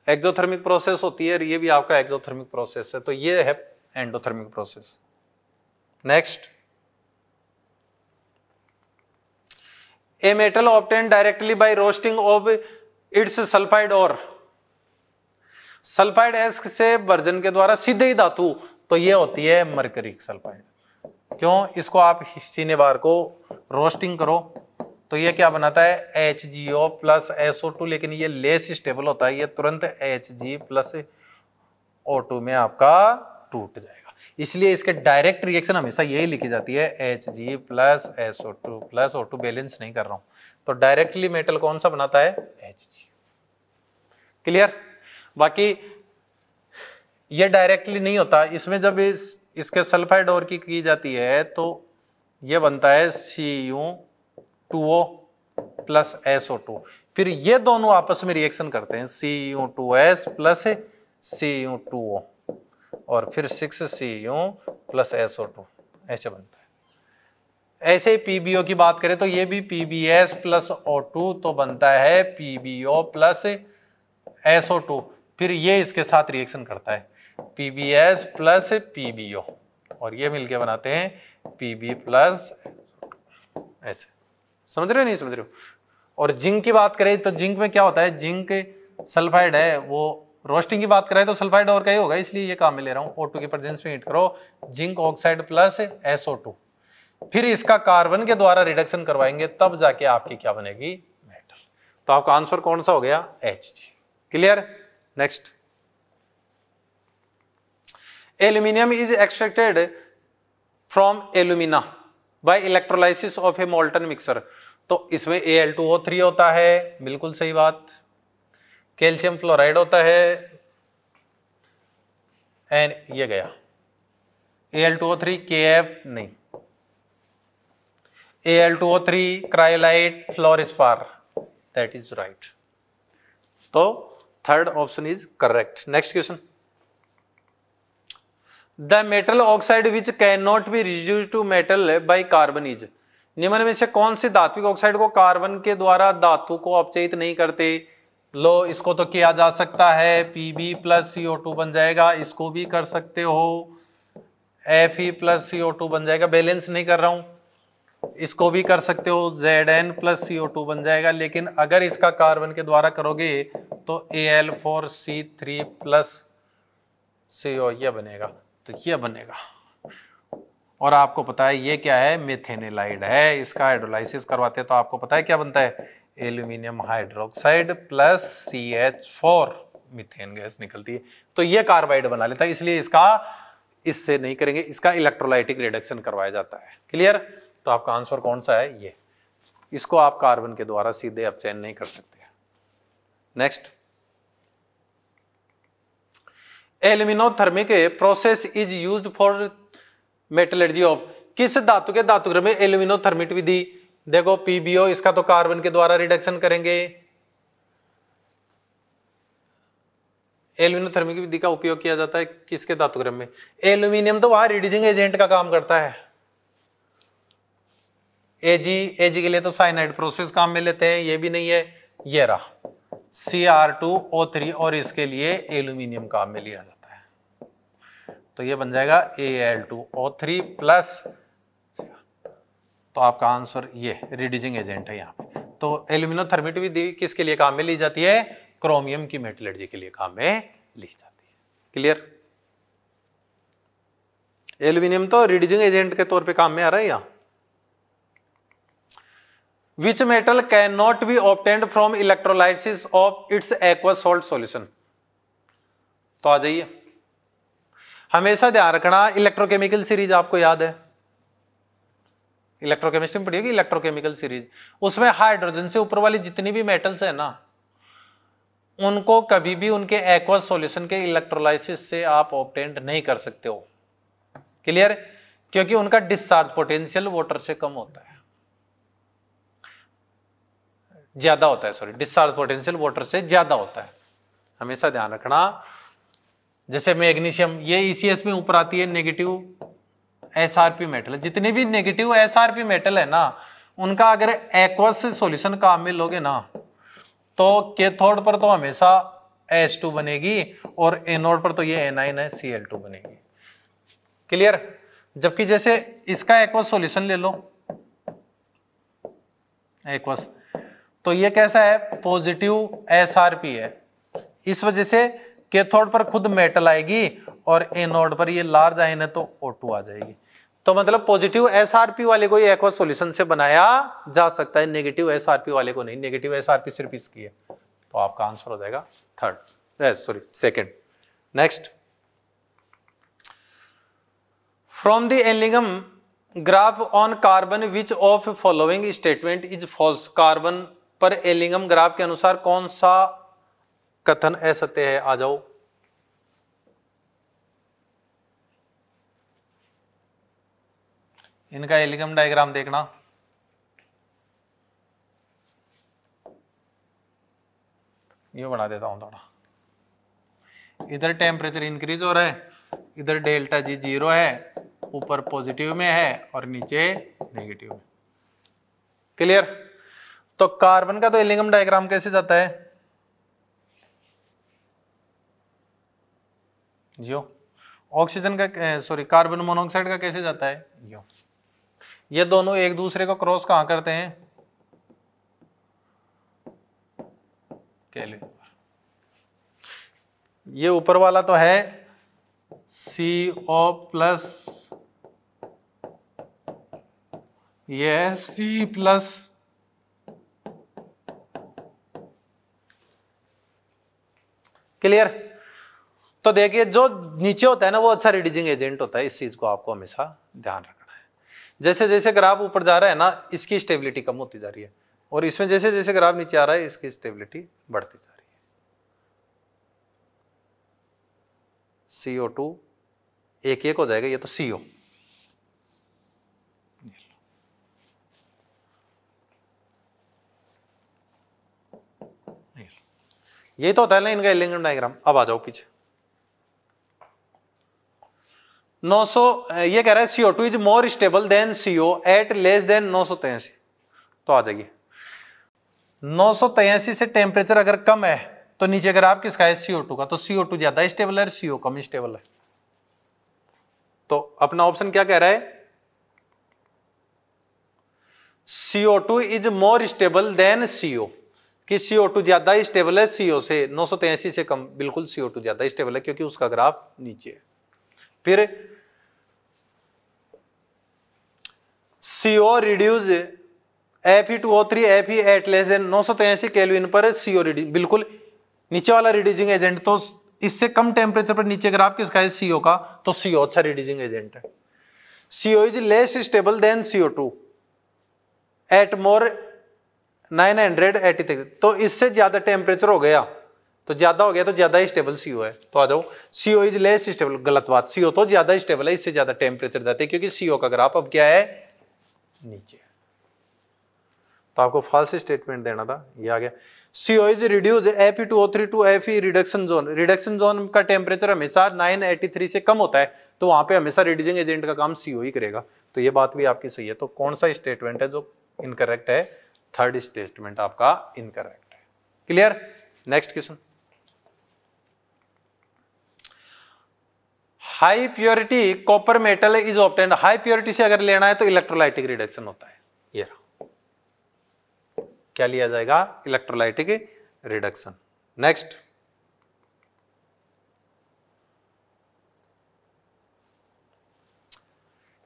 एक्जोथर्मिक प्रोसेस होती है, ये भी आपका एक्जोथर्मिक प्रोसेस है, तो ये है endothermic process. Next, a metal obtain directly by roasting of its sulphide ore, sulphide एस्क से वर्जन के द्वारा सीधे ही धातु, तो ये होती है मर्क्यूरिक सल्फाइड। क्यों? इसको आप सिनेबार को रोस्टिंग करो तो ये क्या बनाता है HgO plus S O two, लेकिन ये लेस स्टेबल होता है, ये तुरंत Hg प्लस O टू में आपका टूट जाएगा। इसलिए इसके डायरेक्ट रिएक्शन हमेशा यही लिखी जाती है Hg plus S O two plus O two, balance नहीं कर रहा हूँ। तो डायरेक्टली मेटल कौन सा बनाता है Hg। क्लियर? बाकी ये डायरेक्टली नहीं होता, इसमें जब इस इसके सल्फाइड और की, की जाती है तो ये बनता है C U two O plus S O two, फिर ये दोनों आपस में रिएक्शन करते हैं C U two S plus C U two O और फिर six C U plus S O two, ऐसे बनता है। ऐसे ही पी बी ओ की बात करें तो ये भी P B S plus O two तो बनता है P B O plus S O two, फिर ये इसके साथ रिएक्शन करता है P B S plus P B O और ये मिलके बनाते हैं पी बी प्लस, ऐसे। समझ रहे हो नहीं समझ रहे हो? और जिंक की बात करें तो जिंक में क्या होता है, जिंक सल्फाइड है, वो रोस्टिंग की बात करें तो सल्फाइड और का ही होगा, इसलिए ये काम में ले रहा हूँ। O टू की प्रेजेंस में हीट करो zinc oxide plus S O two, फिर इसका कार्बन के द्वारा रिडक्शन करवाएंगे तब जाके आपकी क्या बनेगी मेटल। तो आपका आंसर कौन सा हो गया Hg। Clear? Next, aluminium is extracted from alumina by electrolysis of a molten mixer, तो इसमें A L two O three होता है, बिल्कुल सही बात। कैल्शियम फ्लोराइड होता है एंड ये गया A L two O three, K F नहीं, A L two O three cryolite fluorspar, that is right. तो third option is correct. Next question, the metal oxide which can not be reduced to metal by carbon is, निम्न में से कौन सी धात्विक oxide को carbon के द्वारा धातु को अपचयित नहीं करते। लो, इसको तो किया जा सकता है, P B plus C O two बन जाएगा, इसको भी कर सकते हो Fe plus C O two बन जाएगा, बैलेंस नहीं कर रहा हूं, इसको भी कर सकते हो Zn plus C O two बन जाएगा, लेकिन अगर इसका कार्बन के द्वारा करोगे तो A L four C three plus C O यह बनेगा, तो ये बनेगा। और आपको पता है ये क्या है, मेथेनेलाइड है, इसका हाइड्रोलाइसिस करवाते हैं तो आपको पता है क्या बनता है aluminium hydroxide plus C H four, methane gas निकलती है, तो ये कार्बाइड बना लेता है, इसलिए इसका इससे नहीं करेंगे, इसका इलेक्ट्रोलाइटिक रिडक्शन करवाया जाता है। क्लियर? तो आपका आंसर कौन सा है ये, इसको आप कार्बन के द्वारा सीधे अपचयन नहीं कर सकते। Next, aluminothermic process is used for metallurgy of, किस धातु के धातुग्रह में एल्यूमिनोथर्मिक विधि। देखो पी बी ओ इसका तो कार्बन के द्वारा रिडक्शन करेंगे, एल्यूमिनोथर्मिक विधि का उपयोग किया जाता है किसके धातुग्रह में, एल्यूमिनियम तो वहां रिड्यूसिंग एजेंट का काम करता है, एजी एजी के लिए तो साइनाइड प्रोसेस काम में लेते हैं, ये भी नहीं है, ये रहा C R two O three और इसके लिए एल्यूमिनियम काम में लिया जाता है, तो ये बन जाएगा A L two O three plus, तो आपका आंसर ये रिड्यूसिंग एजेंट है यहाँ पे। तो एल्यूमिनोथर्मिट विधि किसके लिए काम में ली जाती है, क्रोमियम की मेटलर्जी के लिए काम में ली जाती है। क्लियर? एल्यूमिनियम तो रिड्यूसिंग एजेंट के तौर पे काम में आ रहा है यहाँ। Which metal cannot be obtained from electrolysis of its aqueous salt solution? तो आ जाइए, हमेशा ध्यान रखना इलेक्ट्रोकेमिकल सीरीज आपको याद है, इलेक्ट्रोकेमिस्ट्री में पढ़ी होगी इलेक्ट्रोकेमिकल सीरीज, उसमें हाइड्रोजन से ऊपर वाली जितनी भी मेटल्स है ना, उनको कभी भी उनके एक्वस सॉल्यूशन के इलेक्ट्रोलाइसिस से आप ऑब्टेंड नहीं कर सकते हो। क्लियर? क्योंकि उनका डिस्चार्ज पोटेंशियल वाटर से कम होता है, ज्यादा होता है, सॉरी डिस्चार्ज पोटेंशियल वाटर से ज्यादा होता है, हमेशा ध्यान रखना। जैसे मैग्नीशियम, ये ई सी एस में ऊपर आती है, negative S R P metal, जितने भी negative S R P metal है ना, उनका अगर एक्वस सॉल्यूशन काम में लोगे ना, तो कैथोड पर तो हमेशा एच टू बनेगी और एनोड पर तो ये एनाइन है सी एल टू बनेगी। क्लियर? जबकि जैसे इसका एक्वस सॉल्यूशन ले लो, एक्वस, तो ये कैसा है, पॉजिटिव एस आर पी है, इस वजह से कैथोड पर खुद मेटल आएगी और एनोड पर ये लार्ज आयन है तो O टू आ जाएगी। तो मतलब पॉजिटिव एसआरपी वाले को ये एक्वा सॉल्यूशन से बनाया जा सकता है, नेगेटिव एसआरपी वाले को नहीं। नेगेटिव एसआरपी सिर्फ इसकी है, तो आपका आंसर हो जाएगा third sorry second. Next, from the Ellingham graph on carbon which of following statement is false. Carbon पर एलिंघम ग्राफ के अनुसार कौन सा कथन असत्य है? आ जाओ, इनका एलिंघम डायग्राम देखना। ये बना देता हूं थोड़ा। इधर टेम्परेचर इंक्रीज हो रहा है, इधर डेल्टा जी जीरो है, ऊपर पॉजिटिव में है और नीचे नेगेटिव में। क्लियर? तो कार्बन का तो एलिंघम डायग्राम कैसे जाता है? यो ऑक्सीजन का सॉरी कार्बन मोनोऑक्साइड का कैसे जाता है? यो ये दोनों एक दूसरे को क्रॉस कहां करते हैं? ये ऊपर वाला तो है CO प्लस, ये है C प्लस, क्लियर? तो देखिए जो नीचे होता है ना वो अच्छा रिड्यूसिंग एजेंट होता है, इस चीज को आपको हमेशा ध्यान रखना है। जैसे जैसे ग्राफ ऊपर जा रहा है ना इसकी स्टेबिलिटी कम होती जा रही है, और इसमें जैसे जैसे ग्राफ नीचे आ रहा है इसकी स्टेबिलिटी बढ़ती जा रही है। C O टू एक एक हो जाएगा, ये तो C O। ये तो होता है ना इनका एलिंघम डायग्राम। अब आ जाओ पीछे। नौ सौ ये कह रहा है C O two is more stable than C O at less than नौ सौ तिरासी, तो आ जाइए। नौ सौ तिरासी से टेम्परेचर अगर कम है तो नीचे ग्राफ किसका है? C O टू का। तो C O टू ज्यादा स्टेबल है, C O कम स्टेबल है। तो अपना ऑप्शन क्या कह रहा है? C O two is more stable than C O, कि C O टू ज्यादा स्टेबल है C O से, नौ सौ तिरासी से कम। बिल्कुल C O टू ज्यादा स्टेबल है क्योंकि उसका ग्राफ नीचे है। फिर CO reduce F E two O three Fe at less than नौ सौ तिरासी केल्विन पर CO रिड्यूस, बिल्कुल नीचे वाला रिड्यूसिंग एजेंट। तो इससे कम टेम्परेचर पर नीचे ग्राफ किसका है? C O का। तो C O अच्छा रिड्यूसिंग एजेंट है। C O is less stable than C O two at more nine hundred eighty three, तो इससे ज्यादा टेम्परेचर हो गया तो ज्यादा हो गया तो ज्यादा स्टेबल C O है। तो आ जाओ, C O is less stable. गलत बात, C O तो ज्यादा स्टेबल है, इससे ज्यादा टेम्परेचर जाते हैं क्योंकि C O का ग्राफ अब क्या है? नीचे। तो आपको फॉल्स स्टेटमेंट देना था, ये आ गया। C O is reduce F E two O three two Fe reduction zone. Reduction zone का टेम्परेचर हमेशा नाइन एटी थ्री से कम होता है, तो वहां पे हमेशा रिड्यूसिंग एजेंट का काम C O ही करेगा। तो ये बात भी आपकी सही है। तो कौन सा स्टेटमेंट है जो इनकरेक्ट है? थर्ड स्टेटमेंट आपका इनकरेक्ट है। Clear? Next question, high purity copper metal is obtained. High purity से अगर लेना है तो इलेक्ट्रोलाइटिक रिडक्शन होता है। ये रहा, क्या लिया जाएगा? Electrolytic reduction. Next,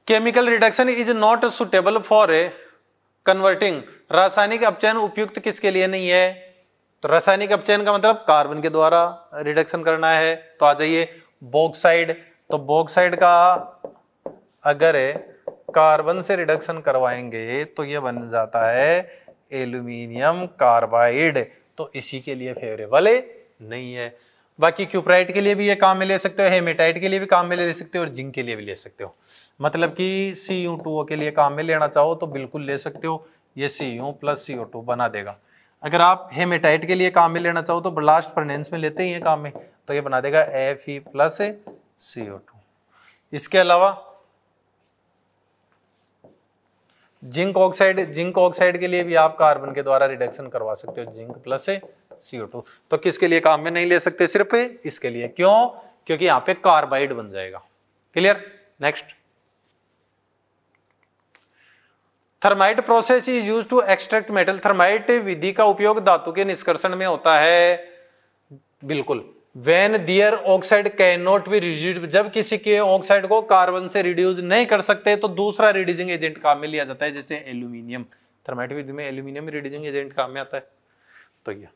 chemical reduction is not suitable for a converting. रासायनिक अपचयन उपयुक्त किसके लिए नहीं है? तो रासायनिक अपचयन का मतलब कार्बन के द्वारा रिडक्शन करना है। तो आ जाइए, बॉक्साइट। तो बॉक्साइट का अगर कार्बन से रिडक्शन करवाएंगे तो ये बन जाता है एल्यूमिनियम कार्बाइड, तो इसी के लिए फेवरेबल नहीं है। बाकी क्यूप्राइट के लिए भी ये काम में ले सकते हो, हेमेटाइट के लिए भी काम में ले सकते हो, और जिंक के लिए भी ले सकते हो। मतलब कि C U टू O के लिए काम में लेना चाहो तो बिल्कुल ले सकते हो, ये C U plus C O two बना देगा। अगर आप हेमेटाइट के लिए काम में लेना चाहो तो ब्लास्ट फर्नेस में लेते ही हैं काम में, तो ये बना देगा Fe plus C O two. इसके अलावा जिंक ऑक्साइड, जिंक ऑक्साइड के लिए भी आप कार्बन के द्वारा रिडक्शन करवा सकते हो, zinc plus C O two. तो किसके लिए काम में नहीं ले सकते? सिर्फ इसके लिए। क्यों? क्योंकि यहां पे कार्बाइड बन जाएगा। Clear? Next, thermite process is used to extract metal. Thermite विधि का उपयोग धातु के निष्कर्षण में होता है। बिल्कुल, when their oxide can not be reduced, जब किसी के ऑक्साइड को कार्बन से रिड्यूस नहीं कर सकते तो दूसरा रिड्यूसिंग एजेंट काम में लिया जाता है, जैसे एल्यूमिनियम। थर्माइट विधि में एल्यूमिनियम रिड्यूसिंग एजेंट काम में आता है। तो ये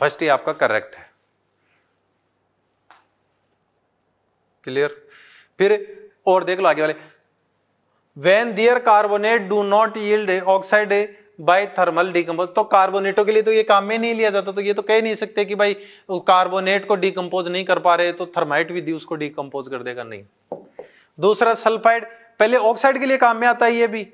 फर्स्ट ये आपका करेक्ट है, क्लियर। फिर और देख लो आगे वाले, when their carbonate do not yield oxide by thermal decompose, तो कार्बोनेटों के लिए तो ये काम में नहीं लिया जाता, तो ये तो कह नहीं सकते कि भाई कार्बोनेट को डिकम्पोज नहीं कर पा रहे तो थर्माइट विधि उसको डिकम्पोज कर देगा, नहीं। दूसरा सल्फाइड, पहले ऑक्साइड के लिए काम में आता है ये भी,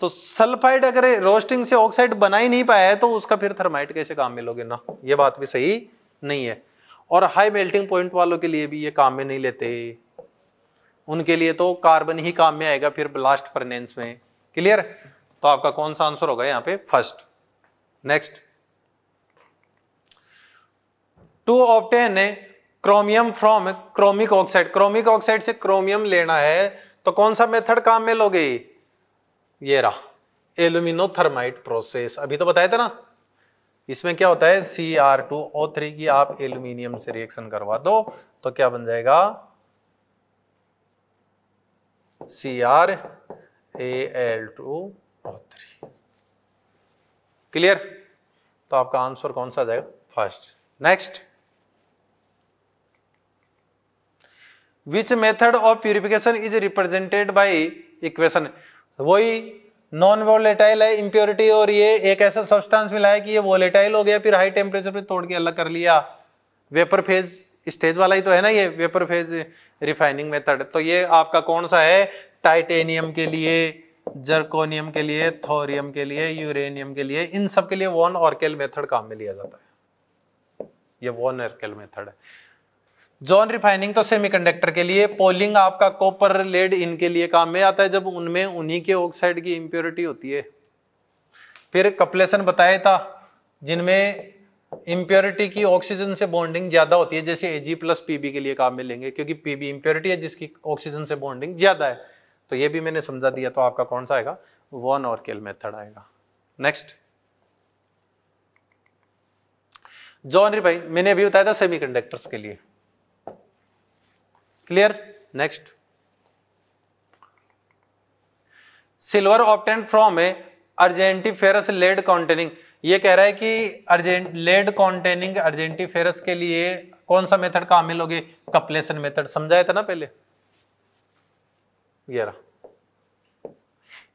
तो सल्फाइड अगर रोस्टिंग से ऑक्साइड बना ही नहीं पाया है तो उसका फिर थर्माइट कैसे काम में लोगे ना, ये बात भी सही नहीं है। और हाई मेल्टिंग पॉइंट वालों के लिए भी ये काम में नहीं लेते, उनके लिए तो कार्बन ही काम में आएगा फिर ब्लास्ट फर्नेस में, क्लियर। तो आपका कौन सा आंसर होगा यहाँ पे, first. Next, to obtain chromium from chromic oxide, chromic oxide से क्रोमियम लेना है तो कौन सा मेथड काम में लोगे, ये रहा एल्यूमिनोथर्माइट प्रोसेस। अभी तो बताया था ना, इसमें क्या होता है C R two O three की आप एल्यूमिनियम से रिएक्शन करवा दो तो क्या बन जाएगा C R A L two O three, clear. तो आपका आंसर कौन सा जाएगा, first. Next, which method of purification is represented by equation, वही नॉन वोलेटाइल है इंप्योरिटी और ये एक ऐसा सब्सटेंस मिला है कि ये वोलेटाइल हो गया फिर हाई टेम्परेचर पे तोड़ के अलग कर लिया, वेपर फेज स्टेज वाला ही तो है ना ये वेपर फेज रिफाइनिंग मेथड। तो ये आपका कौन सा है, टाइटेनियम के लिए, जर्कोनियम के लिए, थोरियम के लिए, यूरेनियम के लिए, इन सब के लिए वान आर्केल मेथड काम में लिया जाता है, ये वान आर्केल मेथड है। ज़ोन रिफाइनिंग तो सेमीकंडक्टर के लिए, पोलिंग आपका कॉपर लेड इनके लिए काम में आता है जब उनमें उन्हीं के ऑक्साइड की इंप्योरिटी होती है। फिर कपलेसन बताया था, जिनमें इंप्योरिटी की ऑक्सीजन से बॉन्डिंग ज्यादा होती है, जैसे एजी प्लस पीबी के लिए काम में लेंगे क्योंकि पीबी इंप्योरिटी है जिसकी ऑक्सीजन से बॉन्डिंग ज्यादा है। तो ये भी मैंने समझा दिया, तो आपका कौन सा आएगा, वान आर्केल मेथड आएगा। नेक्स्ट, ज़ोन रिफाइनिंग मैंने अभी बताया था सेमीकंडक्टर्स के लिए, clear. Next, silver obtained from a argentiferous lead containing, ये कह रहा है कि अर्जेंट लेड कॉन्टेनिंग अर्जेंटीफेरस के लिए कौन सा मेथड काम में लोगे, कपलेसन मेथड समझाया था ना पहले, ये रहा।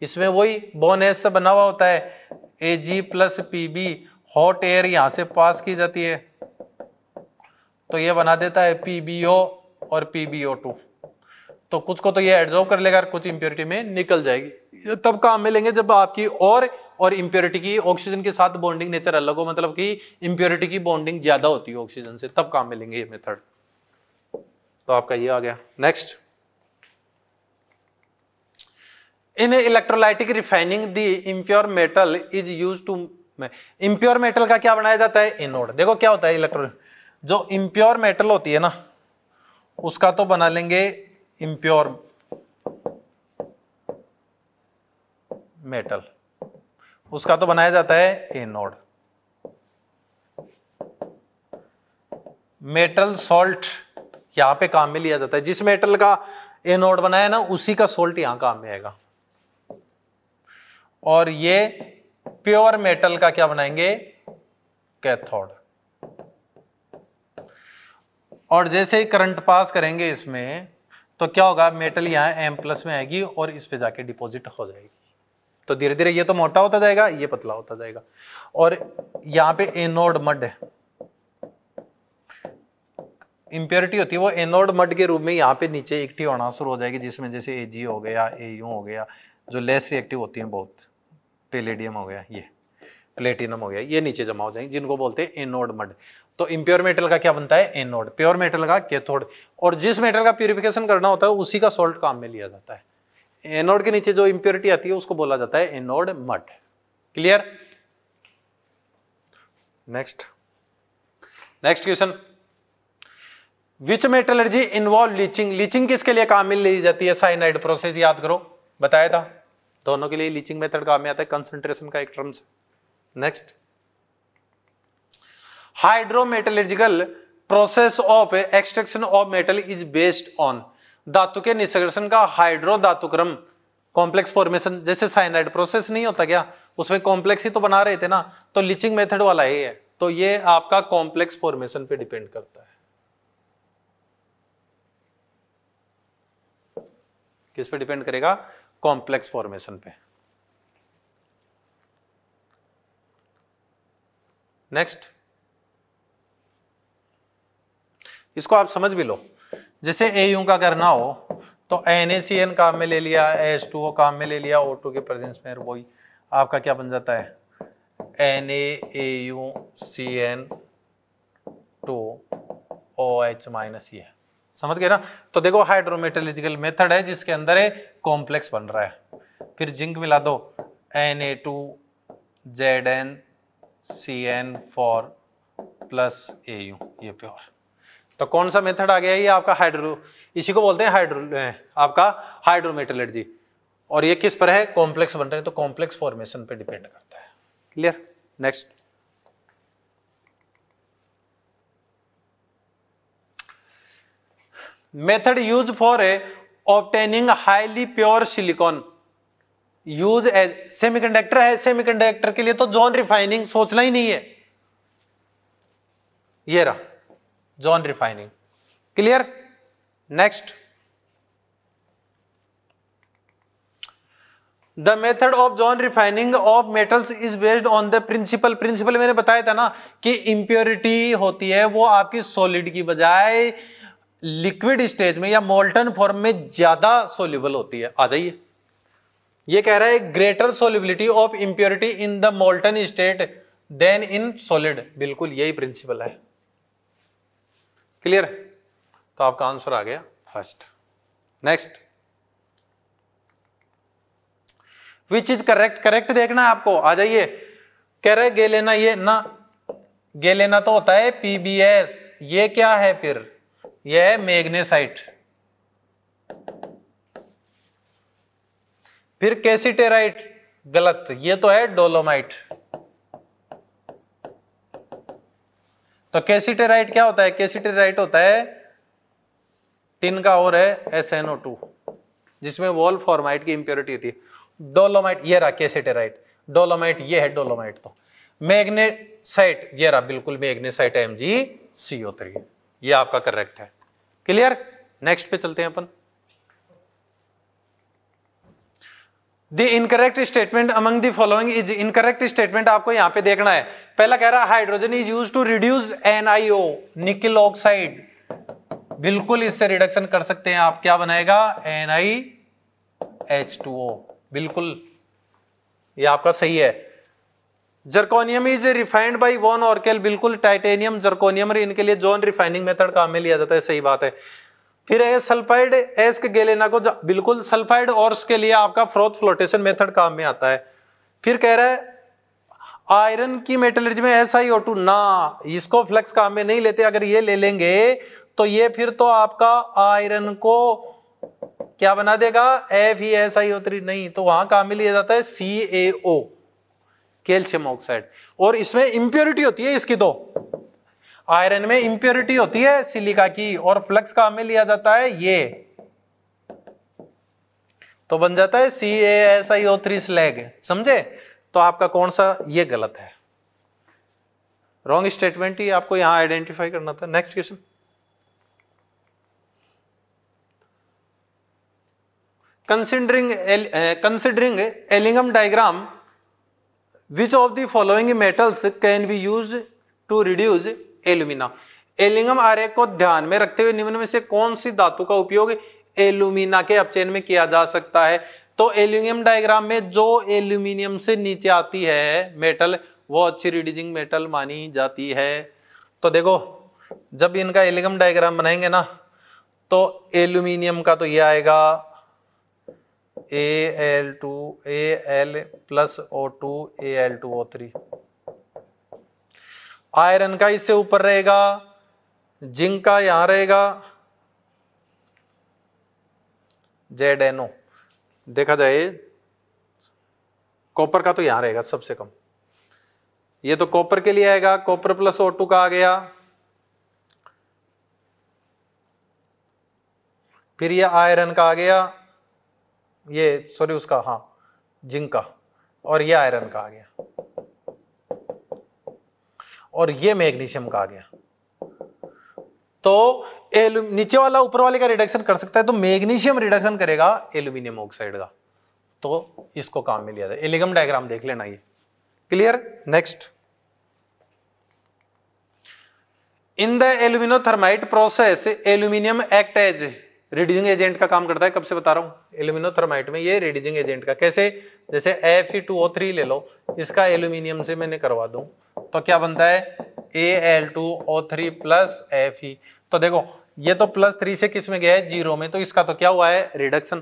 इसमें वही बोन एस से बना हुआ होता है, A G plus P B, hot air यहां से पास की जाती है तो ये बना देता है पीबीओ और पीबीओ टू, तो कुछ को तो ये एडजॉर्ब कर लेगा और कुछ इंप्योरिटी में निकल जाएगी। तब काम में लेंगे जब आपकी और और इंप्योरिटी की ऑक्सीजन के साथ बॉन्डिंग नेचर अलग हो, मतलब कि इंप्योरिटी की बॉन्डिंग ज्यादा होती है ऑक्सीजन से, तब काम में लेंगे ये मेथड। तो आपका ये आ गया। Next, in electrolytic refining the impure metal is used to, impure metal का क्या बनाया जाता है, एनोड। देखो क्या होता है, इलेक्ट्रो जो इम्प्योर मेटल होती है ना उसका तो बना लेंगे इम्प्योर मेटल, उसका तो बनाया जाता है एनोड। मेटल सॉल्ट यहां पे काम में लिया जाता है, जिस मेटल का एनोड बनाया ना उसी का सोल्ट यहां काम में आएगा। और ये प्योर मेटल का क्या बनाएंगे, कैथोड। और जैसे ही करंट पास करेंगे इसमें तो क्या होगा, मेटल यहां एम प्लस में आएगी और इस पे जाके डिपॉजिट हो जाएगी। तो धीरे धीरे ये तो मोटा होता जाएगा, ये पतला होता जाएगा। और यहां पे एनोड मड है, इंप्योरिटी होती है वो एनोड मड के रूप में यहाँ पे नीचे इकट्ठी होना शुरू हो जाएगी, जिसमें जैसे एजी हो गया, एयू हो गया, जो लेस रिएक्टिव होती हैं बहुत, पेलेडियम हो गया, ये प्लेटिनम हो गया, ये नीचे जमा हो जाएंगे, जिनको बोलते हैं एनोड मड। तो इंप्योर मेटल का क्या बनता है, एनोड, प्योर मेटल का कैथोड। और जिस मेटल का प्यूरिफिकेशन करना होता है उसी का सॉल्ट काम में लिया जाता है। एनोड के नीचे जो इंप्योरिटी आती है उसको बोला जाता है anode mud, clear. Next next question, which metallurgy involve leaching, leaching किसके लिए काम में ली जाती है, साइनाइड प्रोसेस, याद करो बताया था, दोनों के लिए लीचिंग मेथड काम में आता है, कंसंट्रेशन का एक टर्म से। Next, hydrometallurgical process of extraction of metal is based on धातु के निष्कर्षण का हाइड्रो धातुक्रम कॉम्प्लेक्स फॉर्मेशन। जैसे साइनाइड प्रोसेस नहीं होता क्या, उसमें कॉम्प्लेक्स ही तो बना रहे थे ना, तो लीचिंग मेथड वाला ही है। तो ये आपका कॉम्प्लेक्स फॉर्मेशन पे डिपेंड करता है। किस पे डिपेंड करेगा? कॉम्प्लेक्स फॉर्मेशन पे। नेक्स्ट, इसको आप समझ भी लो। जैसे ए यू का करना हो तो एन ए सी एन काम में ले लिया, एच टू ओ काम में ले लिया, ओ टू के प्रेजेंस में वही आपका क्या बन जाता है N A A U C N two O H minus A. समझ गए ना? तो देखो हाइड्रोमेटलर्जिकल मेथड है जिसके अंदर है कॉम्प्लेक्स बन रहा है। फिर जिंक मिला दो N A two Z N C N four plus A U, ये प्योर। तो कौन सा मेथड आ गया ये आपका हाइड्रो, इसी को बोलते हैं हाइड्रो आपका हाइड्रोमेटलर्जी। और ये किस पर है? कॉम्प्लेक्स बन रहे हैं, तो कॉम्प्लेक्स फॉर्मेशन पे डिपेंड करता है। Clear? Next, method use for a obtaining highly pure silicon use as. Semiconductor है, सेमीकंडक्टर के लिए तो ज़ोन रिफाइनिंग सोचना ही नहीं है। ये रहा zone refining. Clear? Next, the method of zone refining of metals is based on the principle. Principle मैंने बताया था ना कि इम्प्योरिटी होती है वो आपकी सॉलिड की बजाय लिक्विड स्टेज में या मोल्टन फॉर्म में ज्यादा सोल्यूबल होती है। आ जाइए, ये कह रहा है greater solubility of impurity in the molten state than in solid. बिल्कुल यही प्रिंसिपल है। क्लियर? तो आपका आंसर आ गया first. Next, which is correct. Correct देखना है आपको। आ जाइए, कह रहे गैलेना, ये ना गैलेना तो होता है पी बी एस, ये क्या है फिर? ये है मैग्नेटाइट। फिर केसिटेराइट गलत, ये तो है डोलोमाइट। तो केसिटेराइट क्या होता है? केसिटेराइट होता है टिन का और है एस एन ओ टू जिसमें वॉल फॉर्माइट की इंप्योरिटी होती है। डोलोमाइट ये रहा केसिटेराइट, डोलोमाइट ये है डोलोमाइट। तो मैग्नेटाइट ये रहा बिल्कुल magnetite M G C O three, ये आपका करेक्ट है। क्लियर? नेक्स्ट पे चलते हैं अपन। The incorrect statement among the following is. Incorrect statement आपको यहां पे देखना है। पहला कह रहा है hydrogen is use to reduce N I O nickel oxide. बिल्कुल इससे रिडक्शन कर सकते हैं आप। क्या बनाएगा? N I H two O. बिल्कुल ये आपका सही है। Zirconium is refined by van Arkel. बिल्कुल टाइटेनियम, जर्कोनियम इनके लिए ज़ोन रिफाइनिंग मेथड काम में लिया जाता है। सही बात है। फिर है सल्फाइड एस के गैलेना को, बिल्कुल सल्फाइड और के लिए आपका फ्रॉथ फ्लोटेशन मेथड काम में आता है। फिर कह रहा है आयरन की मेटलर्जी में एस आई ओ टू ना, इसको फ्लक्स काम में नहीं लेते। अगर ये ले लेंगे तो ये फिर तो आपका आयरन को क्या बना देगा? F E S I O three नहीं, तो वहां काम में लिया जाता है सी ए ओ कैल्शियम ऑक्साइड। और इसमें इंप्योरिटी होती है इसकी, तो आयरन में इंप्योरिटी होती है सिलिका की और फ्लक्स काम में लिया जाता है ये, तो बन जाता है C A S I O three slag. समझे? तो आपका कौन सा ये गलत है, रॉन्ग स्टेटमेंट ही आपको यहां आइडेंटिफाई करना था। Next question, considering considering Ellingham diagram which of the following metals can be use to reduce Ellingham. एलिंघम आरेख को ध्यान में रखते हुए निम्न में से कौन सी धातु का उपयोग एल्यूमिना के अपचयन में किया जा सकता है? तो एल्यूमिनियम डायग्राम में जो एल्यूमिनियम से नीचे आती है मेटल वो अच्छी रिड्यूसिंग मेटल मानी जाती है। तो देखो जब इनका एलिंघम डायग्राम बनाएंगे ना तो एल्यूमिनियम का तो ये आएगा A L two A L plus O two A L two O three. Iron का इससे ऊपर रहेगा, जिंक का यहां रहेगा जेड एन ओ। देखा जाए कॉपर का तो यहां रहेगा सबसे कम, ये तो कॉपर के लिए आएगा, कॉपर प्लस ओ टू का आ गया। फिर ये आयरन का आ गया, ये सॉरी उसका हाँ जिंक का, और ये आयरन का आ गया, और ये मैग्नीशियम का आ गया। तो नीचे वाला ऊपर वाले का रिडक्शन कर सकता है, तो मैग्नीशियम रिडक्शन करेगा एल्यूमिनियम ऑक्साइड का, तो इसको काम में लिया था। एलिंघम डायग्राम देख लेना ये clear. Next, in the aluminothermite process aluminium act as reducing agent का काम करता है। कब से बता रहा हूं, एल्यूमिनोथर्माइट में ये रिड्यूसिंग एजेंट का, कैसे जैसे F E two O three ले लो, इसका एल्यूमिनियम से मैंने करवा दूं तो क्या बनता है A L two O three plus F E. तो देखो ये तो प्लस थ्री से किस में गया है, जीरो में, तो इसका तो क्या हुआ है रिडक्शन,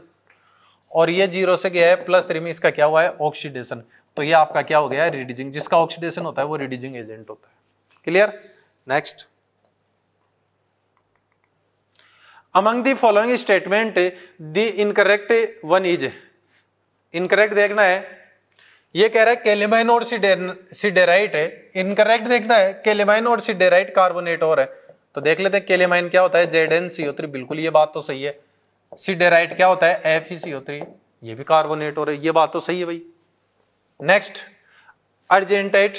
और ये जीरो से गया है प्लस थ्री में, इसका क्या हुआ है ऑक्सीडेशन। तो ये आपका क्या हो गया है रिड्यूसिंग, जिसका ऑक्सीडेशन होता है वो रिड्यूसिंग एजेंट होता है। Clear. Next, among the following statement the incorrect one is, incorrect देखना है, ये कह रहा है केलेमाइन और सिडेराइट है, इनकरेक्ट देखना है, केलेमाइन और सिडेराइट कार्बोनेट और है, तो देख लेते हैं केलेमाइन क्या होता है Z N C O three, बिल्कुल ये बात तो सही है। सिडेराइट क्या होता है F E C O three, ये भी कार्बोनेट और है, ये बात तो सही है भाई। Next, argentite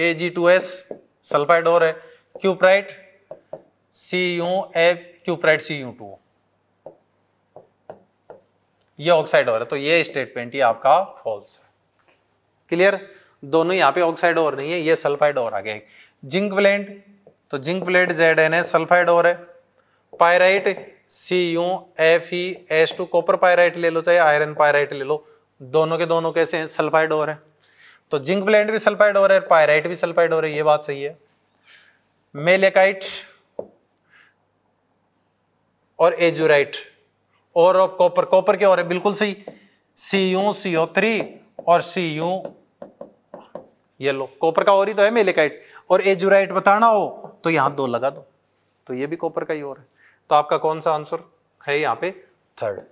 A G two S sulphide ore है, cuprite C U F cuprite C U two O, ये ऑक्साइड और है, तो ये स्टेटमेंट ही आपका फॉल्स है। क्लियर, दोनों यहाँ पे ऑक्साइड और नहीं है, ये सल्फाइड और आ गया। जिंक ब्लेंड, तो zinc blende Z N A sulphide ore है, pyrite C U F E S two copper pyrite ले लो चाहे आयरन पायराइट ले लो, दोनों के दोनों कैसे हैं सल्फाइड और है, तो जिंक ब्लेंड भी सल्फाइड और है, पायराइट भी सल्फाइड और है, ये बात सही है। मेलेकाइट और एजुराइट और ऑफ कॉपर, कॉपर के और है बिल्कुल सही, सी यू सी ओ थ्री और सी यू ये लो, कॉपर का और ही तो है मेलेकाइट, और एजुराइट बताना हो तो यहाँ दो लगा दो, तो ये भी कॉपर का ही और है। तो आपका कौन सा आंसर है यहाँ पे third,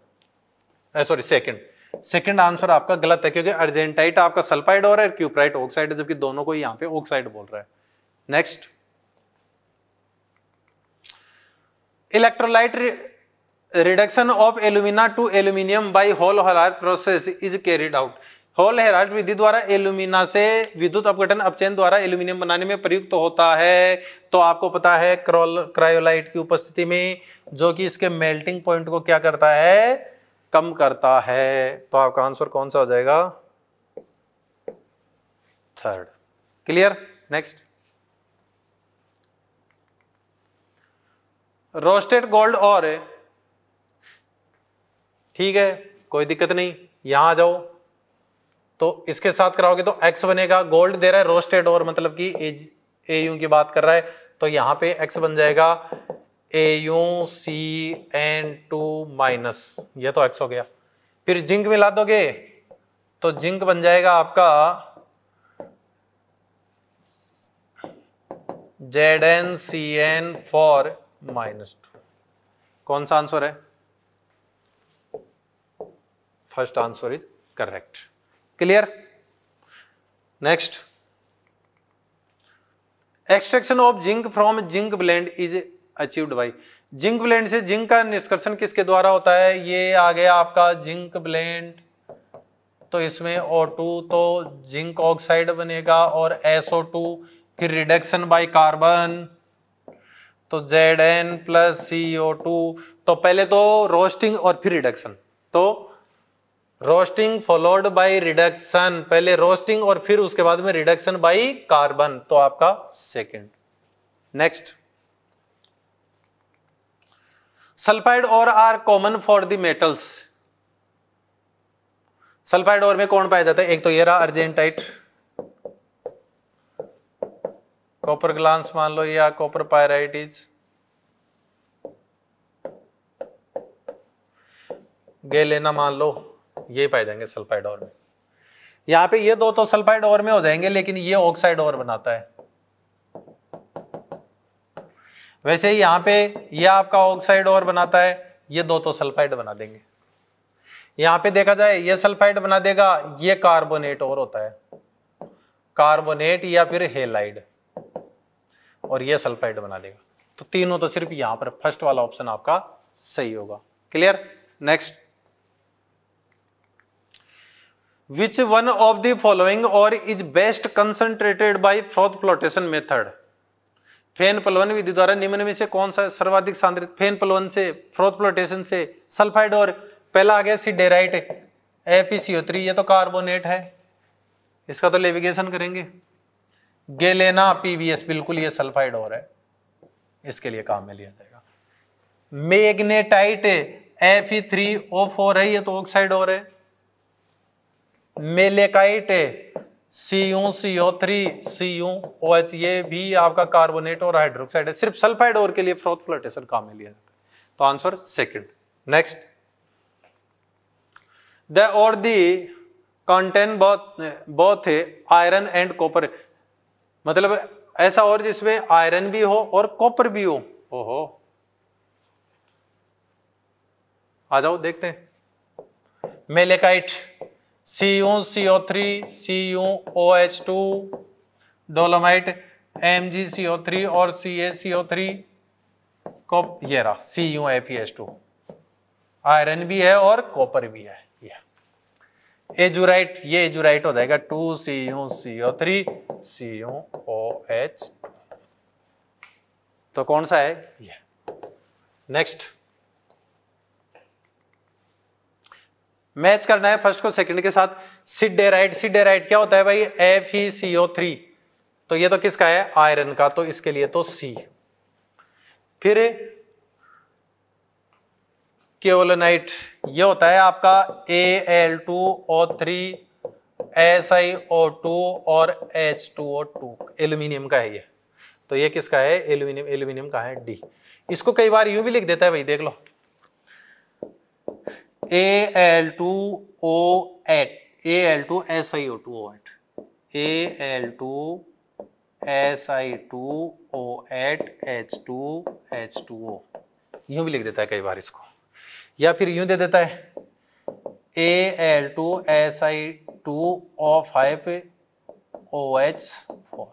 sorry second, second answer आपका गलत है, क्योंकि अर्जेंटाइट आपका सल्फाइड और है, क्यूप्राइट ऑक्साइड है, जबकि दोनों को यहाँ पे ऑक्साइड बोल रहा है। Next, electrolyte reduction of alumina to aluminium by Hall Heroult process is carried out. Hall Heroult विधि द्वारा एल्यूमिना से विद्युत अपघटन अपचयन द्वारा एल्यूमिनियम बनाने में प्रयुक्त होता है। तो आपको पता है क्रायोलाइट की उपस्थिति में, जो कि इसके मेल्टिंग पॉइंट को क्या करता है कम करता है। तो आपका आंसर कौन सा हो जाएगा third. Clear. Next, roasted gold ore, ठीक है कोई दिक्कत नहीं, यहां आ जाओ तो इसके साथ कराओगे तो एक्स बनेगा, गोल्ड दे रहा है रोस्टेड और मतलब कि ए यू की बात कर रहा है, तो यहाँ पे एक्स बन जाएगा A U C N two minus, ये तो एक्स हो गया। फिर जिंक मिला दोगे तो जिंक बन जाएगा आपका Z N C N four minus two. कौन सा आंसर है, first answer is correct. Clear. Next, extraction of zinc from zinc blende is achieved by, zinc blende से जिंक का निष्कर्षण किसके द्वारा होता है, ये आ गया आपका जिंक ब्लेंड, तो इसमें ओ टू तो जिंक ऑक्साइड बनेगा और एस ओ टू, फिर रिडक्शन बाय कार्बन तो Z N plus C O two, तो पहले तो रोस्टिंग और फिर रिडक्शन, तो रोस्टिंग फॉलोड बाय रिडक्शन, पहले रोस्टिंग और फिर उसके बाद में रिडक्शन बाय कार्बन, तो आपका second. Next, sulphide ore are common for the metals, sulphide ore में कौन पाया जाता है, एक तो ये रहा अर्जेंटाइट, कॉपर ग्लांस मान लो या कॉपर पायराइट इज गैलेना मान लो, ये पाए जाएंगे सल्फाइड और में। यहाँ पे ये दो तो सल्फाइड और में हो जाएंगे, लेकिन ये ऑक्साइड और बनाता है। वैसे ही यहाँ पे ये आपका ऑक्साइड और बनाता है, ये दो तो सल्फाइड बना देंगे। यहाँ पे देखा जाए ये सल्फाइड बना देगा, ये कार्बोनेट और होता है, कार्बोनेट या फिर हेलाइड, और ये सल्फाइड बना देगा। तो तीनों तो सिर्फ यहां पर फर्स्ट वाला ऑप्शन आपका सही होगा। Clear. Next, which one of the following ore is best concentrated by froth flotation method. फेन पलवन विधि द्वारा निम्न में से कौन सा सर्वाधिक सांद्रित, फेन पलवन से, फ्रॉथ फ्लोटेशन से, सल्फाइड और पहला आ गया siderite F E C O three, ये तो कार्बोनेट है, इसका तो लेविगेशन करेंगे। गैलेना पी वी एस बिल्कुल, ये सल्फाइड और है, इसके लिए काम में लिया जाएगा। Magnetite F E three O four है, ये तो ऑक्साइड और है। Malachite C U C O three C U O H, ये भी आपका कार्बोनेट और हाइड्रोक्साइड है, सिर्फ सल्फाइड और के लिए फ्रॉथ फ्लोटेशन काम में लिया जाता है, तो answer second. Next, the ore the contain both both iron and copper, मतलब ऐसा और जिसमें आयरन भी हो और कॉपर भी हो। ओहो, आ जाओ देखते हैं। Malachite C U C O three C U O H two, dolomite M G C O three और C A C O three, copper ये रहा C U F E S two, iron भी है और कॉपर भी है। एजुराइट, ये azurite हो जाएगा two C U C O three C U O H, तो कौन सा है ये। नेक्स्ट, मैच करना है फर्स्ट को सेकंड के साथ। सिडेराइट, सिडेराइट क्या होता है भाई, F E C O three, तो ये तो किसका है, आयरन का, तो इसके लिए तो सी। फिर केओलेनाइट, ये होता है आपका A L two O three S I O two और H two O two, aluminium का है ये, तो ये किसका है, एल्यूमिनियम, एल्यूमिनियम का है डी। इसको कई बार यूं भी लिख देता है भाई, देख लो A L two O eight A L two S I O two O eight, A L two S I two O eight H two H two O, यूं भी लिख देता है कई बार इसको, या फिर यूं दे देता है A L two S I two O five O H four,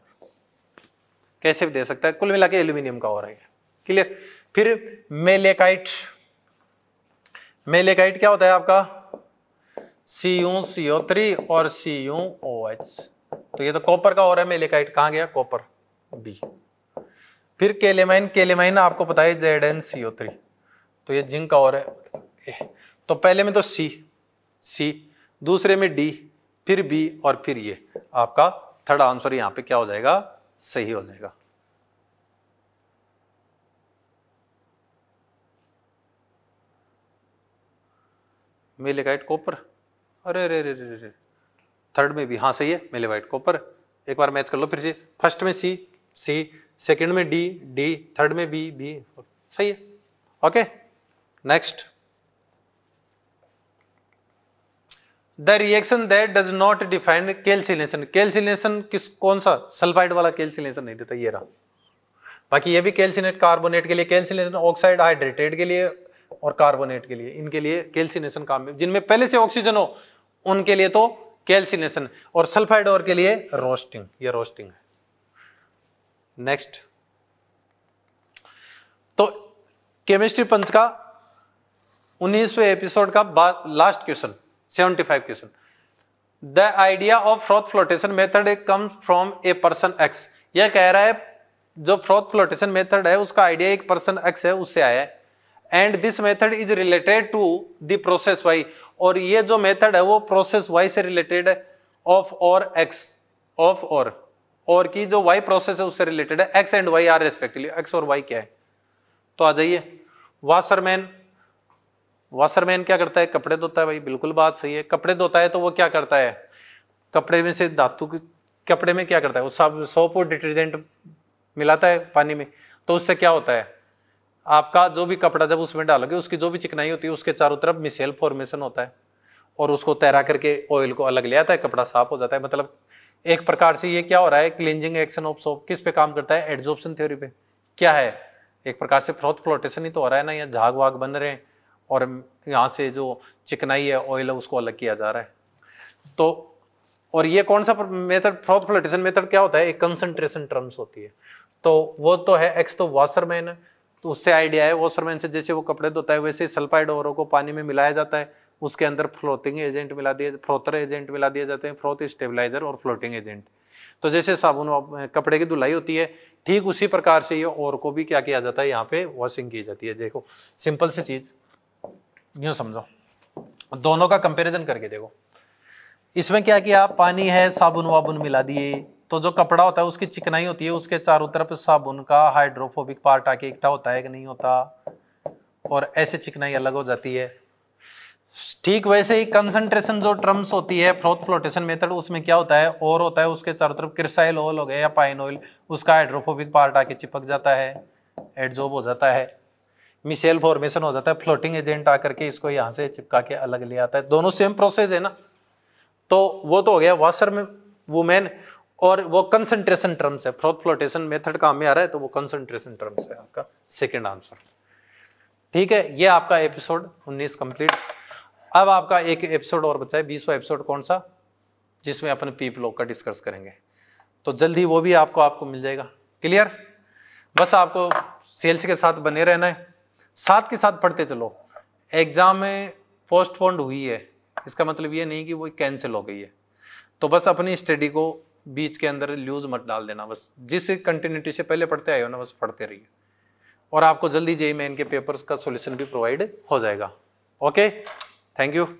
कैसे भी दे सकता है, कुल मिला के एल्यूमिनियम का हो रहा है। क्लियर। फिर मेलेकाइट, मेलेकाइट क्या होता है आपका सी यू सी ओ थ्री और सी यू ओ एच, तो ये तो कॉपर का हो रहा है। मेलेकाइट कहाँ गया, कॉपर बी। फिर केलेमाइन, केलेमाइन आपको पता है Z N C O three, तो ये जिंक का और है, तो पहले में तो सी सी दूसरे में डी, फिर बी और फिर ये आपका थर्ड आंसर यहाँ पे क्या हो जाएगा, सही हो जाएगा। मेलेकाइट कॉपर, अरे रे रे रे रे थर्ड में भी, हाँ सही है, मेलेकाइट कॉपर। एक बार मैच कर लो फिर से, फर्स्ट में सी सी, सेकंड में डी डी, थर्ड में बी बी, सही है। Okay okay, next, the reaction that does not define calcination. Calcination किस, कौन सा, सल्फाइड वाला कैल्सिनेशन नहीं देता, ये रहा। बाकी ये भी कैल्सिनेट, कार्बोनेट के लिए कैल्सिनेशन, ऑक्साइड हाइड्रेटेड के लिए और कार्बोनेट के लिए, इनके लिए कैल्सिनेशन काम में, जिनमें पहले से ऑक्सीजन हो उनके लिए तो कैल्सिनेशन, और सल्फाइड और के लिए रोस्टिंग, ये रोस्टिंग है। नेक्स्ट, तो केमिस्ट्री पंच का उन्नीसवें एपिसोड का लास्ट क्वेश्चन, पचहत्तर question. The idea of froth flotation method comes from a person X, यह कह रहा है जो फ्रॉथ फ्लोटेशन मेथड है उसका आइडिया एक पर्सन एक्स है उससे आया है। And this method is related to the process Y, और ये जो मेथड है वो प्रोसेस वाई से रिलेटेड है, of ore X, of ore, और की जो वाई प्रोसेस है उससे रिलेटेड है। X and Y are respectively, X और वाई क्या है, तो आ जाइए। वाशरमैन, वाशरमैन क्या करता है, कपड़े धोता है भाई, बिल्कुल बात सही है, कपड़े धोता है तो वो क्या करता है, कपड़े में से धातु, कपड़े में क्या करता है, वो सोप और डिटर्जेंट मिलाता है पानी में, तो उससे क्या होता है आपका जो भी कपड़ा जब उसमें डालोगे उसकी जो भी चिकनाई होती है उसके चारों तरफ मिसेल फॉर्मेशन होता है, और उसको तैरा करके ऑयल को अलग ले आता है, कपड़ा साफ हो जाता है। मतलब एक प्रकार से ये क्या हो रहा है, क्लींजिंग एक्शन ऑफ सोप, किस पे काम करता है, एडजॉर्प्शन थ्योरी पे, क्या है एक प्रकार से फ्रॉथ फ्लोटेशन ही तो हो रहा है ना, यहाँ झाग वाग बन रहे हैं और यहाँ से जो चिकनाई है ऑयल है उसको अलग किया जा रहा है। तो और ये कौन सा मेथड, फ्रॉथ फ्लोटेशन मेथड क्या होता है, एक कंसंट्रेशन टर्म्स होती है, तो वो तो है एक्स तो वॉशरमैन है, तो उससे आइडिया है वॉशरमैन से जैसे वो कपड़े धोता है वैसे सल्फाइड ओरों को पानी में मिलाया जाता है, उसके अंदर फ्लोटिंग एजेंट मिला दिए फ्रोथर एजेंट मिला दिए जाते हैं, फ्रोथ स्टेबलाइजर और फ्लोटिंग एजेंट। तो जैसे साबुन कपड़े की धुलाई होती है ठीक उसी प्रकार से ये और को भी क्या किया जाता है यहाँ पे वॉशिंग की जाती है। देखो सिंपल सी चीज यूँ समझो, दोनों का कंपैरिजन करके देखो। इसमें क्या किया पानी है साबुन वाबुन मिला दिए, तो जो कपड़ा होता है उसकी चिकनाई होती है, उसके चारों तरफ साबुन का हाइड्रोफोबिक पार्ट आके इकट्ठा होता है कि नहीं होता, और ऐसे चिकनाई अलग हो जाती है। ठीक वैसे ही कंसंट्रेशन जो टर्म्स होती है फ्रॉथ फ्लोटेशन मेथड उसमें क्या होता है और होता है, उसके चारों तरफ क्रिसाइल ऑयल हो गया या पाइन ऑयल, उसका हाइड्रोफोबिक पार्ट आके चिपक जाता है एडजॉर्ब हो जाता है, मिशेल फॉर्मेशन हो जाता है, फ्लोटिंग एजेंट आकर के इसको यहाँ से चिपका के अलग ले आता है। दोनों सेम प्रोसेस है ना, तो वो तो हो गया वाशर में वुमेन, और वो कंसंट्रेशन टर्म्स है फ्रॉथ फ्लोटेशन मेथड का हमें आ रहा है, तो वो कंसंट्रेशन टर्म्स है आपका सेकेंड आंसर। ठीक है, ये आपका एपिसोड उन्नीस कंप्लीट। अब आपका एक एपिसोड और बचा है, बीसवा एपिसोड कौन सा, जिसमें अपन पी ब्लॉक का डिस्कस करेंगे, तो जल्दी वो भी आपको आपको मिल जाएगा। क्लियर, बस आपको सीएलसी के साथ बने रहना है, साथ के साथ पढ़ते चलो। एग्जाम में पोस्टपोन्ड हुई है इसका मतलब ये नहीं कि वो कैंसिल हो गई है, तो बस अपनी स्टडी को बीच के अंदर लूज मत डाल देना, बस जिस कंटिन्यूटी से पहले पढ़ते आए हो ना बस पढ़ते रहिए, और आपको जल्दी जेईई मेन के पेपर्स का सॉल्यूशन भी प्रोवाइड हो जाएगा। Okay, thank you.